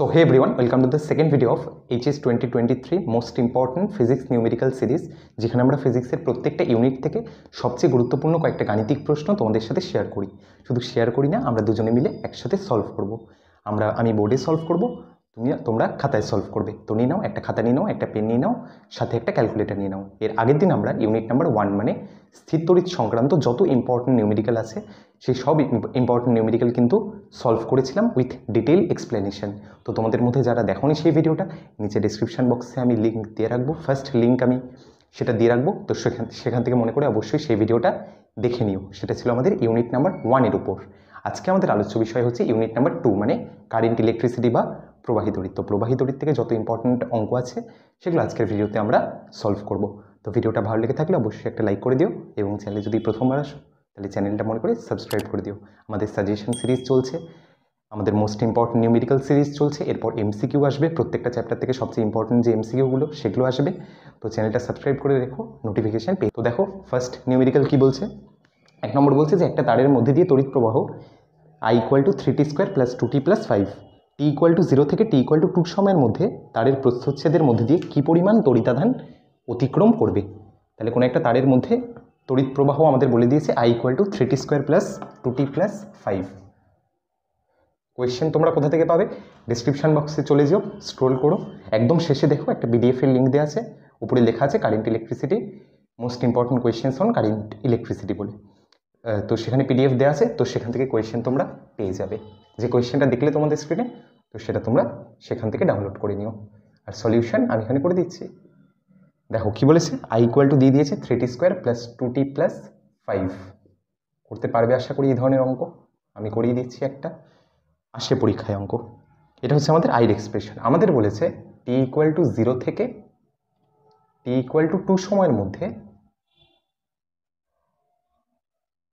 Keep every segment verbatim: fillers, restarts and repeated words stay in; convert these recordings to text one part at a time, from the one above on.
So hey everyone, welcome to the second video of H S twenty twenty-three most important physics numerical series যেখানে আমরা ফিজিক্সের প্রত্যেকটা unit থেকে সবচেয়ে গুরুত্বপূর্ণ কয়েকটা গাণিতিক প্রশ্ন তোমাদের সাথে শেয়ার করি। শুধু শেয়ার করি না, আমরা দুজনে মিলে একসাথে সলভ করব। আমরা আমি বোর্ডে সলভ করব, তুমি তোমরা খাতায় সলভ করবে। তো নিয়ে নাও, একটা খাতা নিয়ে নাও, একটা পেন নিয়ে নাও, সাথে একটা ক্যালকুলেটর নিয়ে নাও। এর আগের দিন আমরা ইউনিট নাম্বার ওয়ান মানে স্থির তড়িৎ সংক্রান্ত যত ইম্পর্টেন্ট নিউমেরিক্যাল আছে সেই সব ইম্পর্টেন্ট নিউমেরিক্যাল কিন্তু সলভ করেছিলাম উইথ ডিটেল এক্সপ্লেনেশন। তো তোমাদের মধ্যে যারা দেখোনি সেই ভিডিওটা, নিচে ডিসক্রিপশান বক্সে আমি লিঙ্ক দিয়ে রাখবো, ফার্স্ট লিঙ্ক আমি সেটা দিয়ে রাখবো। তো সেখান সেখান থেকে মনে করে অবশ্যই সেই ভিডিওটা দেখে নিও। সেটা ছিল আমাদের ইউনিট নাম্বার ওয়ানের উপর। আজকে আমাদের আলোচ্য বিষয় হচ্ছে ইউনিট নাম্বার টু মানে কারেন্ট, ইলেকট্রিসিটি বা প্রবাহী তড়িৎ। তো প্রবাহী তড়িৎ থেকে যত ইম্পর্টেন্ট অঙ্ক আছে সেগুলো আজকের ভিডিওতে আমরা সলভ করব। তো ভিডিওটা ভালো লেগে থাকলে অবশ্যই একটা লাইক করে দিও, এবং চ্যানেলে যদি প্রথমবার আসো তাহলে চ্যানেলটা মনে করে সাবস্ক্রাইব করে দিও। আমাদের সাজেশন সিরিজ চলছে, আমাদের মোস্ট ইম্পর্টেন্ট নিউমেরিক্যাল সিরিজ চলছে, এরপর এমসিকিউ আসবে, প্রত্যেকটা চ্যাপ্টার থেকে সবচেয়ে ইম্পর্টেন্ট যে এমসিকিউগুলো সেগুলো আসবে। তো চ্যানেলটা সাবস্ক্রাইব করে রেখো, নোটিফিকেশান পেয়ে। তো দেখো ফার্স্ট নিউমেরিক্যাল কী বলছে। এক নম্বর বলছে যে একটা তারের মধ্যে দিয়ে তড়িৎ প্রবাহ I equal to three t square plus two t plus five, t equal to zero থেকে টি ইকুয়াল টু টু সময়ের মধ্যে তারের প্রস্থচ্ছেদের মধ্যে দিয়ে কী পরিমাণ তড়িতাধান অতিক্রম করবে। তাহলে কোনো একটা তারের মধ্যে তড়িৎ প্রবাহ আমাদের বলে দিয়েছে I equal to three t square plus two t plus five. Question তোমরা কোথা থেকে পাবে? ডিসক্রিপশান বক্সে চলে যাও, স্ক্রোল করো, একদম শেষে দেখো একটা পিডিএফের লিঙ্ক দেওয়া আছে, উপরে লেখা আছে current electricity most important questions on current electricity বলে। তো সেখানে পিডিএফ দেওয়া আছে, তো সেখান থেকে কোয়েশ্চেন তোমরা পেয়ে যাবে। যে কোয়েশ্চেনটা দেখলে তোমাদের স্ক্রিনে, তো সেটা তোমরা সেখান থেকে ডাউনলোড করে নিও। আর সলিউশন আমি এখানে করে দিচ্ছি। দেখো কি বলেছে, আই ইকুয়াল টু দিয়ে দিয়েছে three t square plus two t plus five. করতে পারবে আশা করি এই ধরনের অঙ্ক, আমি করিয়ে দিচ্ছি একটা, আসে পরীক্ষায় অঙ্ক। এটা হচ্ছে আমাদের আইর এক্সপ্রেশন। আমাদের বলেছে টি ইকুয়াল টু জিরো থেকে টি ইকুয়াল টু টু সময়ের মধ্যে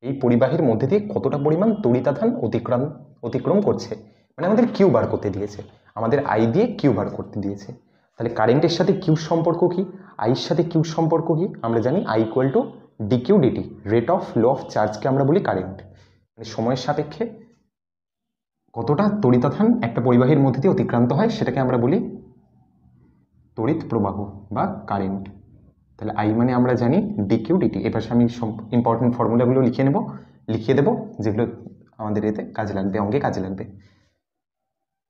এই পরিবাহীর মধ্যে দিয়ে কতটা পরিমাণ তড়িতাধান অতিক্রম অতিক্রম করছে, মানে আমাদের কিউ বার করতে দিয়েছে, আমাদের আই দিয়ে কিউ বার করতে দিয়েছে। তাহলে কারেন্টের সাথে কিউ সম্পর্ক কী, আইয়ের সাথে কিউ সম্পর্ক কী? আমরা জানি I equal to d q dt, rate of flow of চার্জকে আমরা বলি কারেন্ট। মানে সময়ের সাপেক্ষে কতটা তড়িতাধান একটা পরিবাহীর মধ্যে দিয়ে অতিক্রান্ত হয় সেটাকে আমরা বলি তড়িৎ প্রবাহ বা কারেন্ট। তাহলে আই মানে আমরা জানি ডি কিউ ডিটি। এবার আমি ইম্পর্টেন্ট ফর্মুলাগুলো লিখে নেব, লিখিয়ে দেবো, যেগুলো আমাদের এতে কাজে লাগবে, অঙ্কে কাজে লাগবে।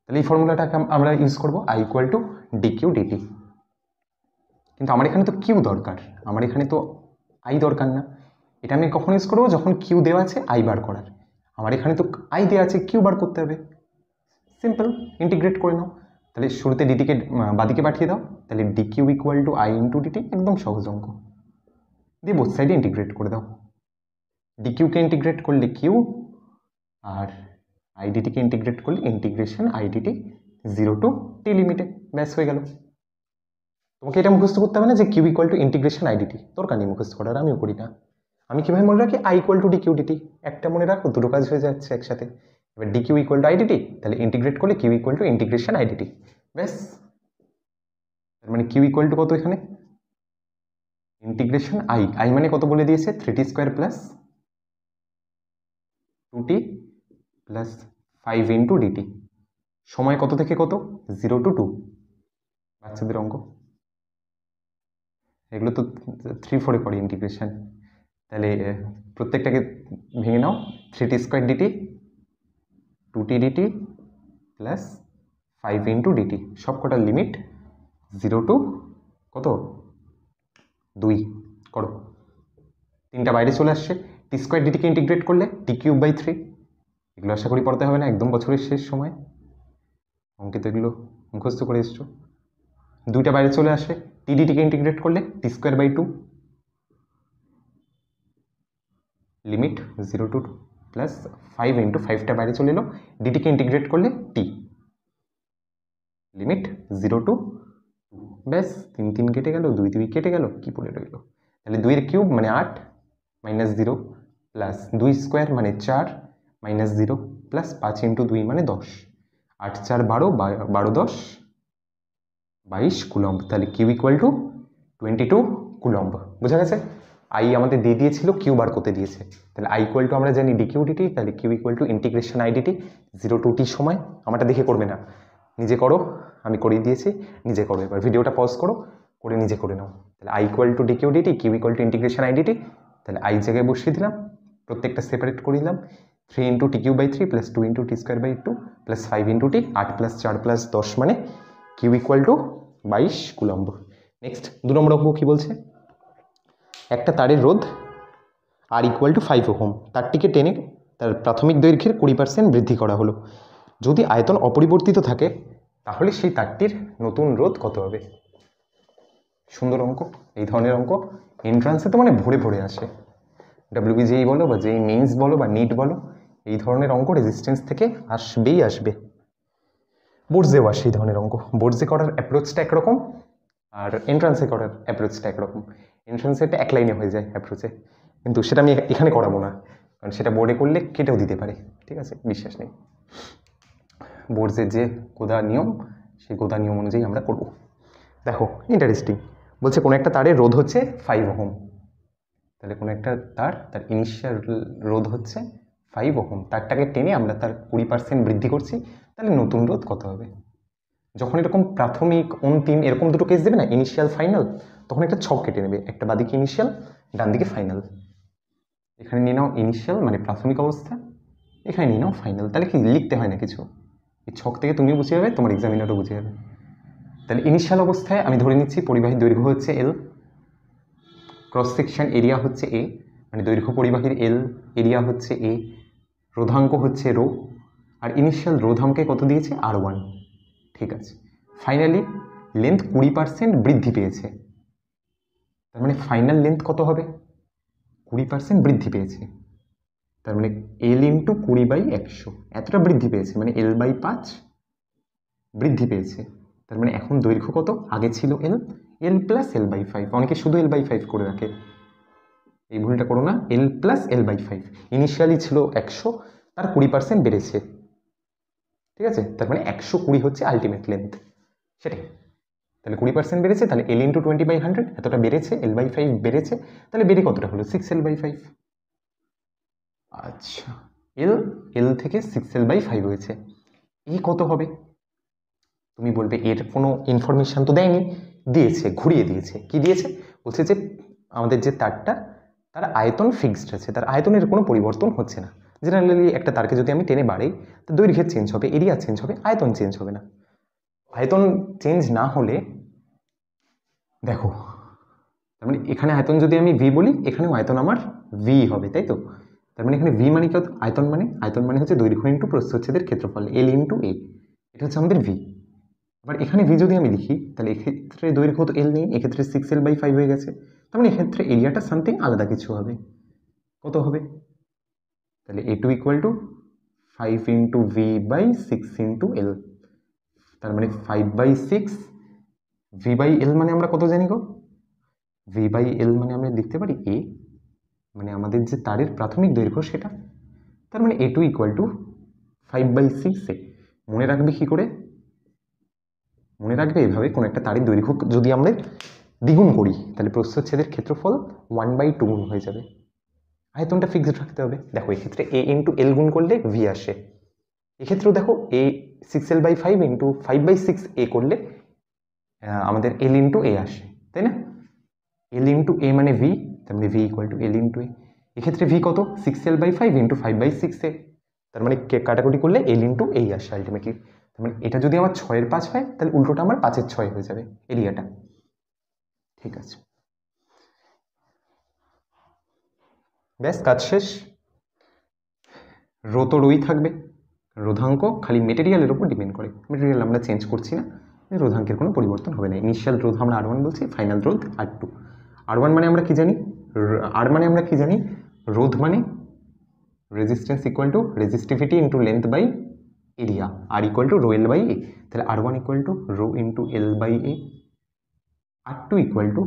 তাহলে এই ফর্মুলাটাকে আমরা ইউজ করবো I equal to d q dt. কিন্তু আমার এখানে তো কিউ দরকার, আমার এখানে তো আই দরকার না। এটা আমি কখন ইউজ করবো? যখন কিউ দেওয়া আছে আই বার করার। আমার এখানে তো আই দেওয়া আছে, কিউ বার করতে হবে। সিম্পল, ইন্টিগ্রেট করে নাও। তাহলে শুরুতে ডিটিকে বাদিকে পাঠিয়ে দাও, তাহলে d q equal to I into dt, একদম সহজ অঙ্ক। দিয়ে বোথ সাইডে ইন্টিগ্রেট করে দাও। ডি কিউকে ইন্টিগ্রেট করলে কিউ, আর আই ডিটিকে ইন্টিগ্রেট করলে integration I dt zero to t লিমিটে, ব্যাস হয়ে গেল। তোমাকে এটা মুখস্থ করতে হবে না যে q equal to integration I dt, দরকার নেই মুখস্থ করার, আমিও করি না। আমি কীভাবে মনে রাখি? I equal to d q dt, একটা মনে রাখো, দুটো কাজ হয়ে যাচ্ছে একসাথে। এবার d q equal to I dt, তাহলে ইন্টিগ্রেট করলে q equal to integration I dt, ব্যাস। তার মানে কিউ ইকুয়াল টু কত এখানে? ইন্টিগ্রেশন আই, আই মানে কত বলে দিয়েছে? Three t square plus two t plus five into dt. সময় কত থেকে কত? Zero to two. বাচ্চাদের অঙ্ক এগুলো, তো থ্রি ফোরে পড়ে ইন্টিগ্রেশন। তাহলে প্রত্যেকটাকে ভেঙে নাও, three t square dt, two t dt plus five into dt, সব কটার লিমিট জিরো টু কত? দুই করো, তিনটা বাইরে চলে আসছে। টি স্কোয়ার ডিটিকে ইন্টিগ্রেট করলে টি কিউব বাই থ্রি। এগুলো আশা করি পড়তে হবে না, একদম বছরের শেষ সময় অঙ্কিত, এগুলো মুখস্থ করে এসছো। দুইটা বাইরে চলে আসে, টি ডিটিকে ইন্টিগ্রেট করলে t square by two, limit zero to two plus five into, ফাইভটা বাইরে চলে এলো। ডিটিকে ইন্টিগ্রেট করলে t, limit zero to two, ব্যাস। তিন তিন কেটে গেল, দুই দুই কেটে গেল, কী পড়ে রইল? তাহলে দুইয়ের কিউব মানে আট, মাইনাস জিরো প্লাস দুই স্কোয়ার মানে চার, মাইনাস জিরো প্লাস পাঁচ ইন্টু দুই মানে দশ, আট চার বারো, বারো দশ বাইশ কুলম্ব। তাহলে q equal to twenty two coulomb, বোঝা গেছে? আই আমাদের দিয়ে দিয়েছিল, কিউ বার করতে দিয়েছে। তাহলে আই ইকুয়াল টু আমরা জানি ডি কিউ ডিটি, তাহলে q equal to integration I dt zero to t সময়। আমারটা দেখে করবে না, निजे करो आमी करिए दिएछि निजे करो एबार भिडियोटा पज करो करे निजे करे नाओ ताहले आई इक्वल टू डी किउ डी टी किउ equal to integration I D T ताहले आई जगह बसिए दिलाम प्रत्येकटा सेपारेट करे दिलाम थ्री इंटू टी किउ by three plus two into T square by two plus five into t आठ प्लस चार प्लस दस माने किउ इक्वल टू बाईस कूलम्ब। नेक्स्ट दो नम्बर अंक कि बोलছে একটা তারের রোধ R equal to five ohm तारটিকে टेने तार प्राथमिक दैर्घ्येर कुड़ी पार्सेंट बृद्धि करा हलो यदि आयतन अपरिवर्तित थाके ताहले सेई तारटिर नतून रोध कत होबे। सुंदर अंक एई धरनेर अंक एंट्रान्से तो माने भरे भरे आसे डब्ल्यूबीजेई बोलो बा जेई मेन्स बोलो बा नीट बोलो एई धरनेर अंक रेजिस्टेंस थेके आसबेई आसबे। बोर्डजेओ आसे एई धरनेर अंक बोर्डजे करार अप्रोचटा एकरकम और एंट्रान्से करार अप्रोचटा एकरकम एंट्रान्से एटा एक लाइने हये जाय अप्रोचे किन्तु सेटा आमि एखाने कराबो ना कारण सेटा बोर्डे करले केटेओ दिते पारे ठीक आछे विश्वास नेई बोर्डे जे गोदा नियम सेई गोदा नियम अनुयायी आमरा करब। देखो इंटारेस्टिंग बोलছে কোনো একটা তারে রোধ হচ্ছে फाइव ওহম তাহলে কোনো একটা তার তার ইনিশিয়াল রোধ হচ্ছে फाइव ওহম তারটাকে টেনে আমরা তার কুড়ি পার্সেন্ট বৃদ্ধি করছি তাহলে নতুন রোধ কত হবে। যখন এরকম প্রাথমিক অন্তিম এরকম দুটো কেস দেবে না ইনিশিয়াল ফাইনাল তখন একটা ছক কেটে নেবে একটা বাদিকে ইনিশিয়াল ডান দিকে ফাইনাল এখানে নিয়ে নাও ইনিশিয়াল মানে প্রাথমিক অবস্থা এখানে নিয়ে নাও ফাইনাল তাহলে কি লিখতে হয় না কিছু এই ছক থেকে তুমিও বুঝে যাবে তোমার এক্সামিনারও বুঝে যাবে। তাহলে ইনিশিয়াল অবস্থায় আমি ধরে নিচ্ছি পরিবাহী দৈর্ঘ্য হচ্ছে এল ক্রস সেকশন এরিয়া হচ্ছে এ মানে দৈর্ঘ্য পরিবাহীর এল এরিয়া হচ্ছে এ রোধাঙ্ক হচ্ছে রো আর ইনিশিয়াল রোধাঙ্কে কত দিয়েছে আর ওয়ান ঠিক আছে। ফাইনালি লেন্থ কুড়ি পার্সেন্ট বৃদ্ধি পেয়েছে তার মানে ফাইনাল লেন্থ কত হবে কুড়ি পার্সেন্ট বৃদ্ধি পেয়েছে তার মানে এল ইন্টু কুড়ি বাই একশো এতটা বৃদ্ধি পেয়েছে মানে এল বাই পাঁচ বৃদ্ধি পেয়েছে তার মানে এখন দৈর্ঘ্য কত আগে ছিল L L plus L by five অনেকে শুধু এল বাই ফাইভ করে রাখে এই ভুলটা করো না L plus L by five initially ছিল একশো তার কুড়ি পার্সেন্ট বেড়েছে ঠিক আছে তার মানে একশো কুড়ি হচ্ছে আলটিমেট লেন্থ সেটাই তাহলে কুড়ি পার্সেন্ট বেড়েছে তাহলে L into twenty by hundred এতটা বেড়েছে এল বাই ফাইভ বেড়েছে তাহলে বেড়ে কতটা হলো সিক্স এল বাই ফাইভ আচ্ছা এল এল থেকে সিক্স এল বাই ফাইভ হয়েছে এই কত হবে तुम्हें बोल एर को इनफरमेशन तो देनी दिए घूरिए दिए कि दिए बोलते जो तारटा तार आयतन फिक्सड आछे तार आयतनेर कोनो परिवर्तन होच्छे ना जेनारेलि एक तारके जो आमी टेने बाड़ाई तो दैर्घ्य चेंज होबे एरिया चेंज होबे आयतन चेंज होबे ना आयतन चेंज ना होले देखो तार माने एखाने आयतन जो आमी v बोली एखानेओ आयतन आमार v होबे ताई तो तार माने एखाने v माने कि आयतन माने आयतन माने होच्छे दैर्घ्य इनटू प्रस्थच्छेदेर क्षेत्रफल l इनटू a एटा होच्छे आमादेर v এবার এখানে ভি যদি আমি লিখি তাহলে এক্ষেত্রে দৈর্ঘ্য তো এল নেই এক্ষেত্রে সিক্স এল বাই ফাইভ হয়ে গেছে তার মানে এক্ষেত্রে এরিয়াটা সামথিং আলাদা কিছু হবে কত হবে তাহলে A two equal to five into V by six into L তার মানে five by six V by L মানে আমরা কত জানি গো ভি বাই এল মানে আমরা লিখতে পারি এ মানে আমাদের যে তারের প্রাথমিক দৈর্ঘ্য সেটা তার মানে A two equal to five by six A মনে রাখবে কী করে মনে রাখবে এইভাবে কোনো একটা তারের দৈর্ঘ্য যদি আমরা দ্বিগুণ করি তাহলে প্রস্থচ্ছেদের ক্ষেত্রফল ওয়ান বাই টু গুণ হয়ে যাবে আয়তনটা ফিক্সড রাখতে হবে। দেখো এক্ষেত্রে এ ইন্টু এল গুণ করলে ভি আসে এক্ষেত্রেও দেখো A six L by five into five by six A করলে আমাদের এল ইন্টু এ আসে তাই না এল ইন্টু এ মানে ভি তার মানে V equal to L into A এক্ষেত্রে ভি কত six L by five into five by six A তার মানে কাটাকুটি করলে এল ইন্টু এই আসে আলটিমেটলি মানে এটা যদি আমার ছয়ের পাঁচ হয় তাহলে উল্টোটা আমার পাঁচের ছয় হয়ে যাবে এরিয়াটা ঠিক আছে ব্যাস কাজ শেষ। রো তো রোই থাকবে রোধাঙ্ক খালি মেটেরিয়ালের উপর ডিপেন্ড করে মেটেরিয়াল আমরা চেঞ্জ করছি না রোধাঙ্কের কোনো পরিবর্তন হবে না ইনিশিয়াল রোধ আমরা আর ওয়ান বলছি ফাইনাল রোধ আর টু আর ওয়ান মানে আমরা কি জানি আর মানে আমরা কি জানি রোধ মানে resistance equal to resistivity into length by area R equal to rho L by A तेल R one equal to rho into L by A R two equal to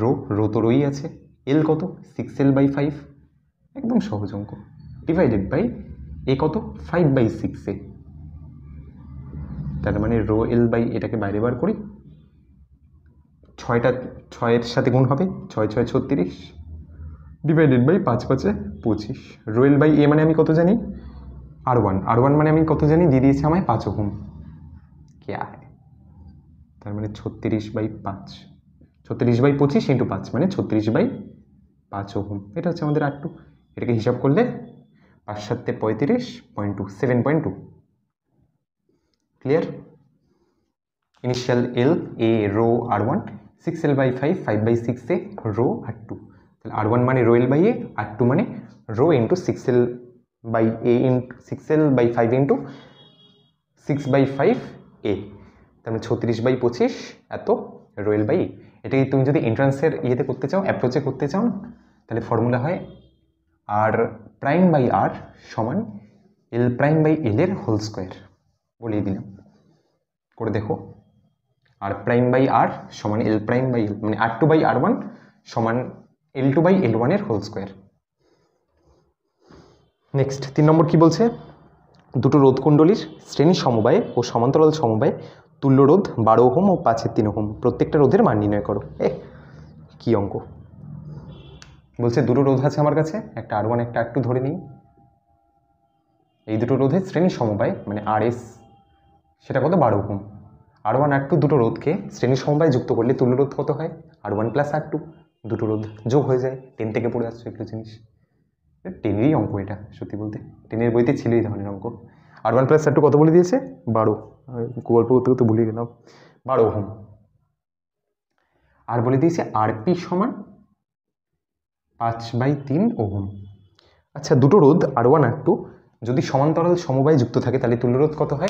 rho rho तो रोई आछे एल कत six L by five एकदम सहज अंक divided by ए कत five by six ए तार माने रो एल बाई एटाके बाइरे बार करी छयटा छयेर साथे गुण होबे छय छय छत्तीस डिवाइडेड बाई पाँच पाँचे पचिस रो एल बाई ए माने आमी कत जानी आर वन आर वन माने आमी कत जानी दिए दिएछे आमाय पाँच ओहम क्या है तर मैंने छत्तीस बाई पाँच छत्तीस बाई पचिस इंटू पाँच मैंने छत्तीस बाई पाँच ओहम ये हमारे हमारे आर टू ये हिसाब कर ले पाँच सत्ते पैंतीस point two seven point two clear initial L A rho R one six L by five five by six A rho R two R one मान rho L by A R two मान rho into six L by A into six L by five into six by five A तब छत्तीस by पचिस एत रो L by एटे तुम जो एंट्रांसर इते करते चाओ एप्रोचे करते चाओ तेल फर्मुला है आर प्राइम बाई आर समान एल प्राइम बाई एल एर होल स्क्वायर बोलिए दिलाम करे देखो आर प्राइम बाई आर समान एल प्राइम बाई एल माने R two by R one समान L two by L one एर होल स्क्वायर। नेक्स्ट तीन नम्बर की बोलছে দুটো রোধকুণ্ডলীর শ্রেণী সমবায়ে ও সমান্তরাল সমবায়ে তুল্য রোধ বারো ওহম ও পাঁচের তিন ওহম প্রত্যেকটা রোধের মান নির্ণয় করো। এ কি অঙ্ক বলছে দুটো রোধ আছে আমার কাছে একটা আর ওয়ান একটা আর টু ধরে নিই এই দুটো রোধের শ্রেণী সমবায় মানে আর এস সেটা কত বারো ohm R one R two দুটো রোধকে শ্রেণী সমবায়ে যুক্ত করলে তুল্য রোধ কত হয় R one plus R two দুটো রোধ যোগ হয়ে যায় টেন থেকে পড়ে আসছে একটু জিনিস टेनर अंक ये सत्यि बोलते टेनर बोते ही अंक R one plus R two कत बोले दिए बारो गल्प होते तो भूलिए गलम बारो ओहम और बोले दिए आरपी समान पाँच बाई तीन ओहम। अच्छा दुटो रोध आर वन आर टू जदि समान्तराल समबाये जुक्त थाके ताहले तुल्य रोध कत है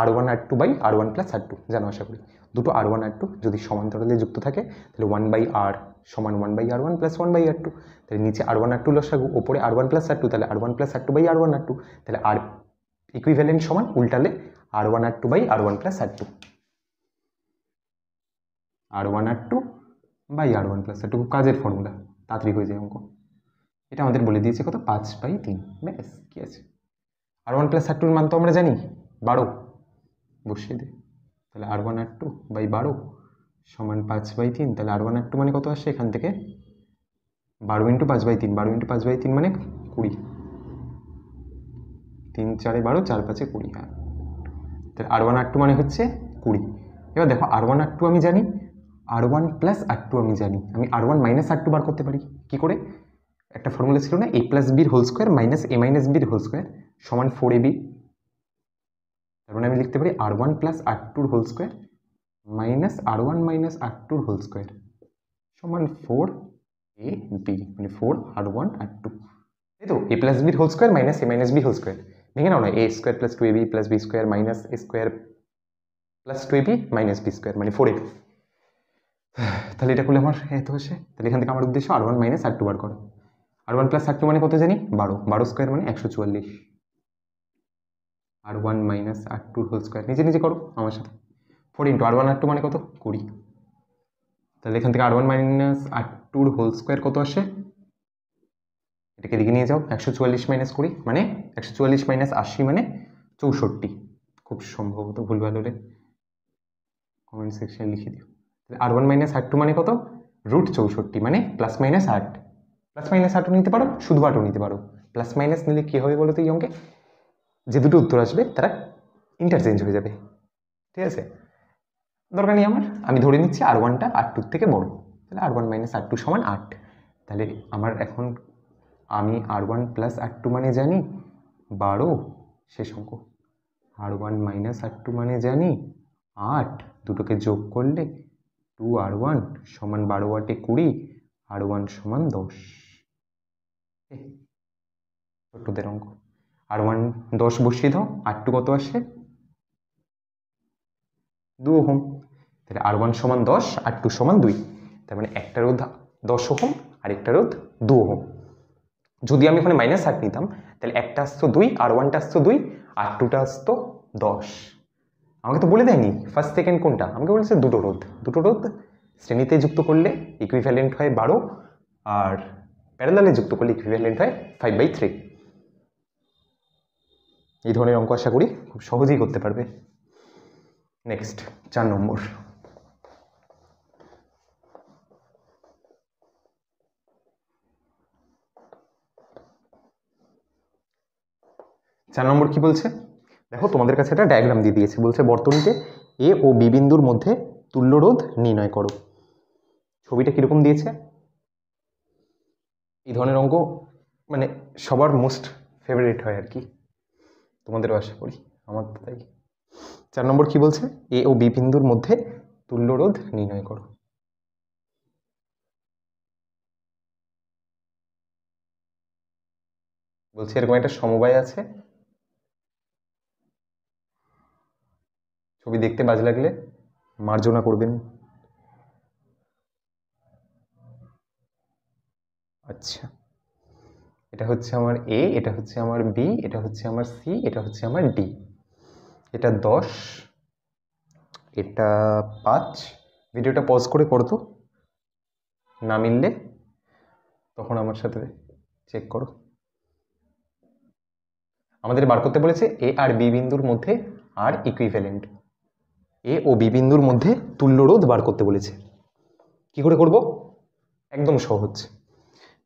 R one R two by R one plus R two जानो आशा करी दुटो आर वन आर टू जदि समान्तराले जुक्त थाके ताहले वन बाई आर समान one by R one plus one by R two तेल नीचे आर वन आर टू लसागु ओपरे R one plus R two ताहले R one plus R two by R one R two ताहले R equivalent समान उल्टाले R one R two by R one plus R two R one R two by R one plus R two काजेर formula ताड़ाताड़ी हो जाए अंक ये आमादेर बोले दिए कत पाँच बाई तीन बेस कि आछे आर वन प्लस आर टूर मान तो जानी बारो बसिए दी R one R two by बारो समान पाँच बाई तीन ताहले आर वन आर टू मान कत आसे एखान थेके बारो इंटू पाँच बाई तीन बारो इंटू पाँच बाई तीन मान कुड़ी तीन चारे बारो चार पाँचे कुड़ी हाँ ताहले आर वन आर टू मान हच्छे कुड़ी एबार देखो आर वन आर टू आमी जानी R one plus R two आमी जानी आमी R one minus R two बार करते पारी कि करे एक फर्मुला छिलो ना ए प्लस बिर whole square minus A minus बिर होल स्कोयर समान फोर ए बी तरह लिखते आर वन प्लस आर टूर whole square minus R one minus R टूर होल स्कोयर समान फोर ए बी मैं four R one R two तो ए plus B whole square minus A minus B whole square देखे ना A square plus two A B plus B square minus A square plus two A B minus B square मैं four A B तेल ये हमारे तो एखान उद्देश्य R one minus R two बार करो R one plus R two मैं कत जानी बारो बारो स्कोयर मैं एकशो चुवाल्लिस R one minus R two whole square नीचे नीचे करो हमारे four into R one R two मैं कत कूड़ी तो एखान आर वन माइनस आर टूर होल स्कोयर कत आसे एटाके दिखे निये जाओ एकशो चुवाल्लिस माइनस कूड़ी मैं एकशो चुवाल्लिस माइनस आशी मैं चौष्टि खूब सम्भवत भूल भाल होले कमेंट सेक्शने लिखे दिओ R one minus R two मैं कत रूट चौष्टि मैं प्लस माइनस आठ प्लस माइनस आटो नीते पारो शुधु आटो नीते पारो प्लस माइनस नीले कि होबे बोलो तो ये अंके जे दुटो उत्तर आसबे तारा इंटरचेंज हो जाबे ठीक आछे दरकार नेই आमार आमी धरे निच्छि आर वन टा आर टू थेके बड़ो ताहले R one minus R two समान आठ ताहले आमार एखन आमी R one plus R two माने जानी बारो शेष अंक R one minus R two माने जानी आठ दुटोके जोग करले टू आर वन समान बारो आटे कुड़ी आर वन समान दस छोटे अंक आर वन दस बसिए दाओ आर टू कत आसे दो ओहम ताहले आर वन समान दस आर टू समान दुई तार माने एकटा रोध दस ओहम और एकटा रोध दो ओहम जदि आमि एखाने माइनस आठ निताम ताहले एकटा आसतो दुई आर वन टा आसतो दुई आर टू टा आसतो दस आमाके तो बोले देयनि फार्स्ट सेकेंड कोनटा आमाके बोलेछे दुटो रोध दुटो रोध श्रेणीते जुक्त करले इक्विवेलेंट हय बारो और প্যারালালে যুক্ত করলে ইকুইভ্যালেন্ট হয় ফাইভ বাই থ্রি। এই ধরনের অঙ্ক আশা করি খুব সহজেই করতে পারবে। নেক্সট চার নম্বর চার নম্বর কি বলছে দেখো তোমাদের কাছে একটা ডায়াগ্রাম দিয়ে দিয়েছে বলছে বর্তনীতে ए ओ बी बिंदुर मध्य तुल्य रोध निर्णय करो। छविटा कीरकम दिए धरण अंक मैं सबार मोस्ट फेवरेट है और कि तुम्हारे आशा करी हमारे तो तई। चार नम्बर कि बोलছে ए ओ बी बिंदुर मध्य तुल्य रोध निर्णय करो। বলছি এরকম একটা সমবায় আছে, ছবি দেখতে বাজে লাগলে মার্জনা করবেন। আচ্ছা এটা হচ্ছে আমার এ, এটা হচ্ছে আমার বি, এটা হচ্ছে আমার সি, এটা হচ্ছে আমার ডি। এটা দশ, এটা পাঁচ। ভিডিওটা পজ করে করতো, না মিললে তখন আমার সাথে চেক করো। আমাদের বার করতে বলেছে এ আর বি বিন্দুর মধ্যে আর ইকুইভ্যালেন্ট, এ ও বি বিন্দুর মধ্যে তুল্য রোধ বার করতে বলেছে। কি করে করব? একদম সহজ।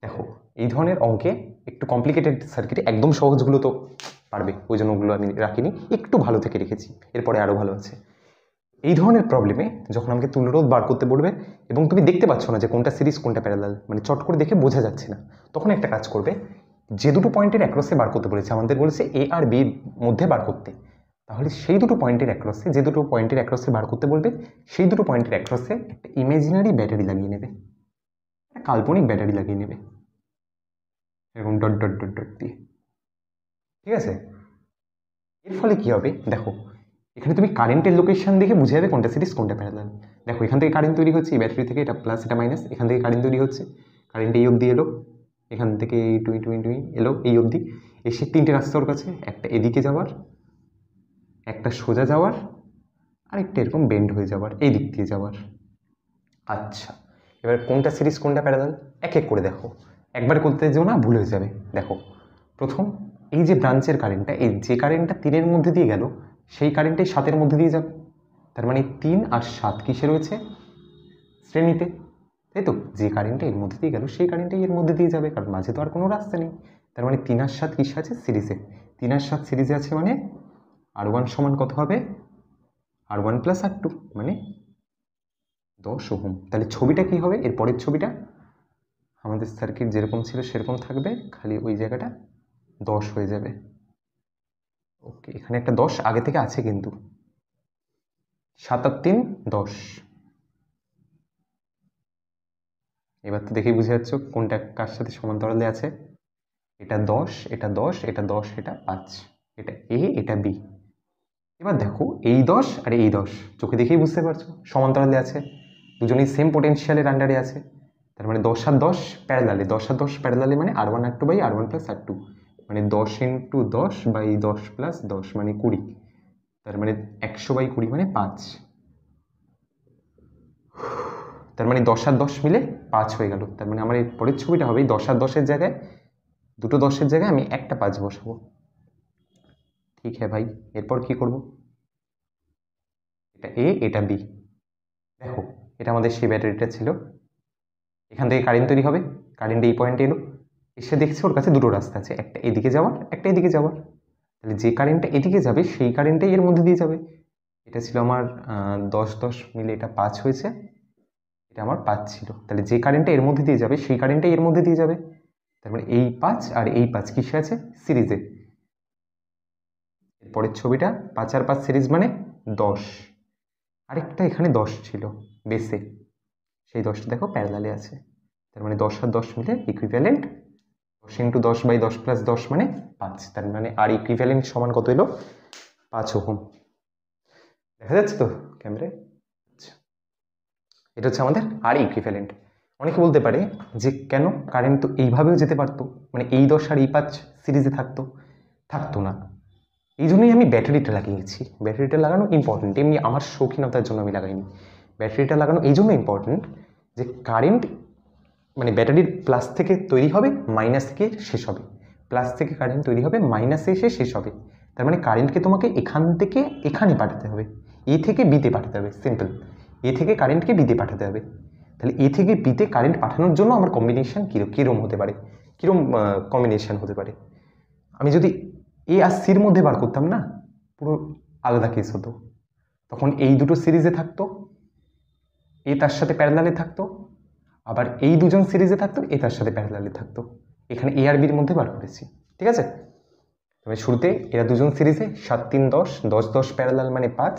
দেখো এই ধরনের অঙ্কে একটু কমপ্লিকেটেড সার্কিট একদম সহজগুলো তো পারবে, ওই জন্য ওগুলো আমি রাখিনি, একটু ভালো থেকে রেখেছি, এরপরে আরও ভালো আছে। এই ধরনের প্রবলেমে যখন আমাকে তুল্য রোধ বার করতে বলবে এবং তুমি দেখতে পাচ্ছ না যে কোনটা সিরিজ কোনটা প্যারালাল, মানে চট করে দেখে বোঝা যাচ্ছে না, তখন একটা কাজ করবে, যে দুটো পয়েন্টের অ্যাক্রসে বার করতে বলেছে, আমাদের বলেছে এ আর বি মধ্যে বার করতে, তাহলে সেই দুটো পয়েন্টের অ্যাক্রসে, যে দুটো পয়েন্টের অ্যাক্রসে বার করতে বলবে সেই দুটো পয়েন্টের অ্যাক্রসে একটা ইমাজিনারি ব্যাটারি লাগিয়ে নেবে, একটা কাল্পনিক ব্যাটারি লাগিয়ে নেবে এরকম ডট ডট ডট ডট দিয়ে। ঠিক আছে? এর ফলে কী হবে? দেখো এখানে তুমি কারেন্টের লোকেশন দেখে বুঝে যাবে কোনটা সিরিজ কোনটা প্যারালাল। দেখো এখান থেকে কারেন্ট তৈরি হচ্ছে এই ব্যাটারি থেকে, এটা প্লাস এটা মাইনাস, এখান থেকে কারেন্ট তৈরি হচ্ছে, কারেন্ট এই অবধি এলো, এখান থেকে টুই টুই টুই এলো এই অবধি। এসে তিনটে রাস্তা ওর কাছে, একটা এদিকে যাওয়ার, একটা সোজা যাওয়ার, আর একটা এরকম বেন্ড হয়ে যাওয়ার, এই দিক দিয়ে যাওয়ার। আচ্ছা এবার কোনটা সিরিজ কোনটা প্যারালাল এক এক করে দেখো, একবার করতে যেও না, ভুল হয়ে যাবে। দেখো প্রথম এই যে ব্রাঞ্চের কারেন্টটা, এই যে কারেন্টটা তিনের মধ্যে দিয়ে গেল সেই কারেন্টটাই সাতের মধ্যে দিয়ে যাবে, তার মানে তিন আর সাত কিসে রয়েছে? শ্রেণীতে, তাই তো? যে কারেন্টটা এর মধ্যে দিয়ে গেল সেই কারেন্টটাই এর মধ্যে দিয়ে যাবে, কারণ মাঝে তো আর কোনো রাস্তা নেই। তার মানে তিন আর সাত কিসে আছে? সিরিজে। তিন আর সাত সিরিজে আছে মানে আর ওয়ান সমান কত হবে? R one plus R two মানে দশ ওহম। তাহলে ছবিটা কি হবে? এর পরের ছবিটা আমাদের সার্কিট যেরকম ছিল সেরকম থাকবে, খালি ওই জায়গাটা দশ হয়ে যাবে। ওকে এখানে একটা দশ আগে থেকে আছে কিন্তু, সাত আর তিন দশ। এবার তো দেখেই বুঝে যাচ্ছ কোনটা কার সাথে সমান্তরালে আছে। এটা দশ, এটা দশ, এটা দশ, এটা পাঁচ, এটা এ, এটা বি। এবার দেখো এই দশ আর এই দশ চোখে দেখেই বুঝতে পারছো সমান্তরালে আছে, দুজনেই সেম পোটেনশিয়ালের আন্ডারে আছে। তার মানে দশ আর দশ প্যারালালে, দশ আর দশ প্যারালালে মানে R one R two by R one plus R two মানে দশ ইন্টু দশ বাই দশ প্লাস দশ মানে কুড়ি, তার মানে একশো বাই কুড়ি মানে পাঁচ। তার মানে দশ আর দশ মিলে পাঁচ হয়ে গেল। তার মানে আমার এই পরের ছবিটা হবে দশ আর দশের জায়গায়, দুটো দশের জায়গায় আমি একটা পাঁচ বসাবো। ঠিক হ্যাঁ ভাই, এরপর কি করব? এটা এ, এটা বি। দেখো এটা আমাদের সেই ব্যাটারিটা ছিল, এখান থেকে কারেন্ট তৈরি হবে, কারেন্ট এই পয়েন্টে এলো, এসে দেখছে ওর কাছে দুটো রাস্তা আছে, একটা এদিকে যাওয়ার একটা এদিকে যাওয়ার। তাহলে যে কারেন্টটা এদিকে যাবে সেই কারেন্টটাই এর মধ্যে দিয়ে যাবে। এটা ছিল আমার দশ দশ মিলে এটা পাঁচ হয়েছে, এটা আমার পাঁচ ছিল। তাহলে যে কারেন্টটা এর মধ্যে দিয়ে যাবে সেই কারেন্টটাই এর মধ্যে দিয়ে যাবে। তারপরে এই পাঁচ আর এই পাঁচ কিসে আছে? সিরিজে। এরপরের ছবিটা পাঁচ আর পাঁচ সিরিজ মানে দশ, আরেকটা এখানে দশ ছিল বেসে, সেই দশটা দেখো প্যারালালে আছে। তার মানে দশ আর দশ মিলে ইকুইভ্যালেন্ট দশ ইন্টু দশ বাই দশ প্লাস দশ মানে পাঁচ। তার মানে আর ইকুইভ্যালেন্ট সমান কত এলো? পাঁচ ওহম। দেখা যাচ্ছে তো ক্যামেরায়? এটা হচ্ছে আমাদের আর ইকুইভ্যালেন্ট। অনেকে বলতে পারে যে কেন কারেন্ট তো এইভাবেও যেতে পারতো, মানে এই দশ আর এই পাঁচ সিরিজে থাকতো? থাকতো না, এই জন্যই আমি ব্যাটারিটা লাগিয়েছি। ব্যাটারিটা লাগানো ইম্পর্ট্যান্ট, এমনি আমার শৌখিনতার জন্য আমি লাগাইনি। ব্যাটারিটা লাগানো এই জন্য ইম্পর্ট্যান্ট যে কারেন্ট মানে ব্যাটারির প্লাস থেকে তৈরি হবে মাইনাস থেকে শেষ হবে, প্লাস থেকে কারেন্ট তৈরি হবে মাইনাসে এসে শেষ হবে। তার মানে কারেন্টকে তোমাকে এখান থেকে এখানে পাঠাতে হবে, এ থেকে বিতে পাঠাতে হবে, সিম্পল। এ থেকে কারেন্টকে বিতে পাঠাতে হবে। তাহলে এ থেকে বিতে কারেন্ট পাঠানোর জন্য আমার কম্বিনেশান কীরকম কীরকম হতে পারে, কীরকম কম্বিনেশান হতে পারে? আমি যদি এ আর সির মধ্যে বার করতাম না, পুরো আলাদা কেস হতো। তখন এই দুটো সিরিজে থাকতো, এ তার সাথে প্যারালালে থাকতো, আবার এই দুজন সিরিজে থাকতো, এ তার সাথে প্যারালালে থাকতো। এখানে এ আর বির মধ্যে বার করেছি, ঠিক আছে। তবে শুরুতে এরা দুজন সিরিজে সাত তিন দশ, দশ দশ প্যারালাল মানে পাঁচ,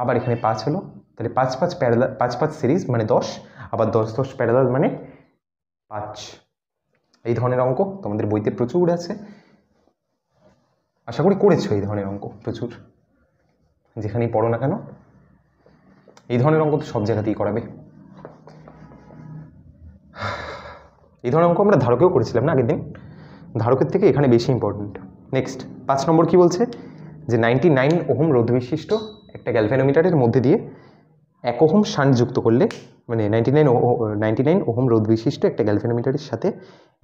আবার এখানে পাঁচ হলো, তাহলে পাঁচ পাঁচ প্যারালাল, পাঁচ পাঁচ সিরিজ মানে দশ, আবার দশ দশ প্যারালাল মানে পাঁচ। এই ধরনের অঙ্ক তোমাদের বইতে প্রচুর আছে, আশা করি করেছো এই ধরনের অঙ্ক প্রচুর, যেখানেই পড়ো না কেন এই ধরনের অঙ্ক তো সব জায়গাতেই করাবে। এই ধরনের অঙ্ক আমরা ধারকেও করেছিলাম না আগের দিন, ধারকের থেকে এখানে বেশি ইম্পর্টেন্ট। নেক্সট পাঁচ নম্বর কি বলছে, যে নাইনটি নাইন ওহম রোধ বিশিষ্ট একটা গ্যালভ্যানোমিটারের মধ্যে দিয়ে এক ওহম শান্ট যুক্ত করলে, মানে ninety nine ninety nine ohm রোধ বিশিষ্ট একটা গ্যালভ্যানোমিটারের সাথে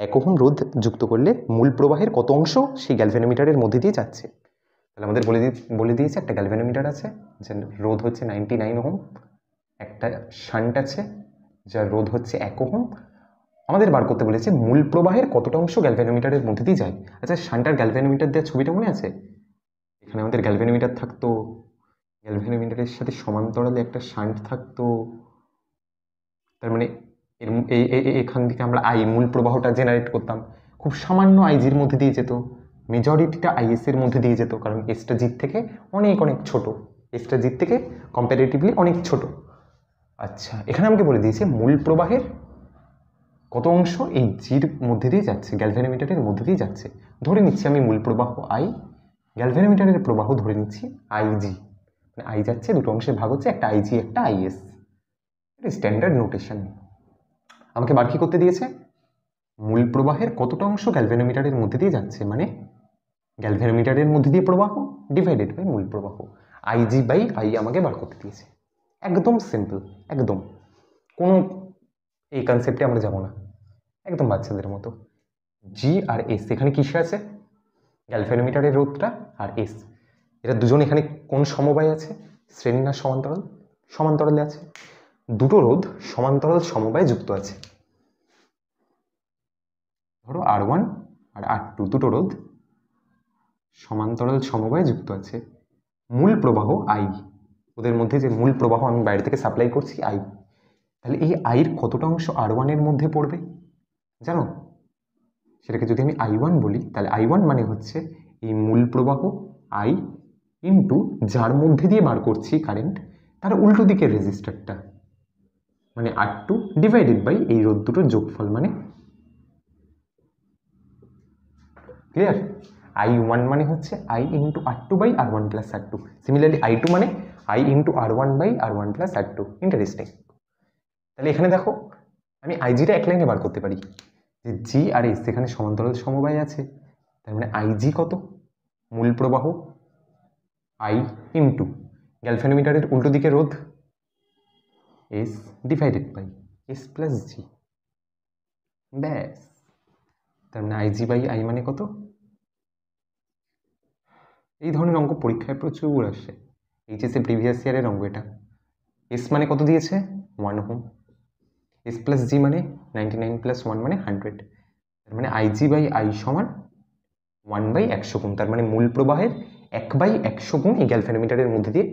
এক ওহম রোধ যুক্ত করলে মূল প্রবাহের কত অংশ সেই গ্যালভ্যানোমিটারের মধ্যে দিয়ে যাচ্ছে। তাহলে আমাদের বলে দিয়ে বলে দিয়েছে একটা গ্যালভ্যানোমিটার আছে যার রোধ হচ্ছে নাইনটি নাইন ওহম, একটা শান্ট আছে যার রোধ হচ্ছে এক ওহম। আমাদের বার করতে বলেছে মূল প্রবাহের কতটা অংশ গ্যালভ্যানোমিটারের মধ্যে দিয়ে যায়। আচ্ছা, শান্টার গ্যালভ্যানোমিটার দেওয়ার ছবিটা মনে আছে? এখানে আমাদের গ্যালভ্যানোমিটার থাকতো, গ্যালভ্যানোমিটারের সাথে সমান্তরালে একটা শান্ট থাকতো, তার মানে এখান থেকে আমরা আই মূল প্রবাহটা জেনারেট করতাম। খুব সামান্য আইজির মধ্যে দিয়ে যেত, মেজরিটিটা আইএসের মধ্যে দিয়ে যেত, কারণ এসটা জির থেকে অনেক অনেক ছোটো, এসটা জির থেকে কম্পারেটিভলি অনেক ছোট। আচ্ছা, এখানে আমাকে বলে দিয়েছে মূল প্রবাহের কত অংশ এই জির মধ্যে দিয়ে যাচ্ছে, গ্যালভ্যানোমিটারের মধ্যে দিয়ে যাচ্ছে। ধরে নিচ্ছি আমি মূল প্রবাহ আই, গ্যালভ্যানোমিটারের প্রবাহ ধরে নিচ্ছি আইজি, মানে আই যাচ্ছে দুটো অংশে ভাগ হচ্ছে, একটা আইজি একটা আইএস, এটা স্ট্যান্ডার্ড নোটেশন। আমাকে বার কি করতে দিয়েছে, মূল প্রবাহের কতটা অংশ গ্যালভ্যানোমিটারের মধ্যে দিয়ে যাচ্ছে, মানে গ্যালভ্যানোমিটারের মধ্যে দিয়ে প্রবাহ ডিভাইডেড বাই মূল প্রবাহ, আইজি বাই আই আমাকে বার করতে দিয়েছে। একদম সিম্পল, একদম কোনো এই কনসেপ্টে আমরা যাবো না, একদম বাচ্চাদের মতো। জি আর এস এখানে কিসে আছে, গ্যালভ্যানোমিটারের রোধটা আর এস, এটা দুজন এখানে কোন সমবায় আছে, শ্রেণী না সমান্তরাল, সমান্তরালে আছে। দুটো রোধ সমান্তরাল সমবায় যুক্ত আছে, ধরো আর ওয়ান আর আর টু, দুটো রোধ সমান্তরাল সমবায় যুক্ত আছে। মূল প্রবাহ আই, ওদের মধ্যে যে মূল প্রবাহ আমি বাইরে থেকে সাপ্লাই করছি আই, তাহলে এই আইয়ের কতটা অংশ আর ওয়ানের মধ্যে পড়বে জানো? সেটাকে যদি আমি আই ওয়ান বলি, তাহলে আই ওয়ান মানে হচ্ছে এই মূল প্রবাহ আই ইন্টু যার মধ্যে দিয়ে বার করছি কারেন্ট তার উল্টো দিকের রেজিস্টারটা, মানে আর টু ডিভাইডেড বাই এই রোধ দুটোর যোগফল, মানে ক্লিয়ার। আই ওয়ান মানে হচ্ছে I into R two by R one plus R two, similarly I two মানে I into R one by R one plus R two. Interesting. তাহলে এখানে দেখো আমি আইজিটা এক লাইনে বার করতে পারি, যে জি আর এস এখানে সমান্তরাল সমবায় আছে, তার মানে আইজি কত, মূল প্রবাহ আই ইন্টু গ্যালভ্যানোমিটারের উল্টো দিকে রোধ S divided by S plus G, ব্যাস। তার মানে আইজি বাই আই মানে কত। এই ধরনের অঙ্ক পরীক্ষায় প্রচুর আসে, এইচএসে প্রিভিয়াস ইয়ারের অঙ্ক এটা। এস মানে কত দিয়েছে, one ohm, S plus G মানে নাইনটি নাইন প্লাস ওয়ান মানে হান্ড্রেড, তার মানে আইজি বাই আই সমান ওয়ান বাই একশো গুণ, তার মানে মূল প্রবাহের এক বাই একশো গুণ এই গ্যালভ্যানোমিটারের মধ্যে দিয়ে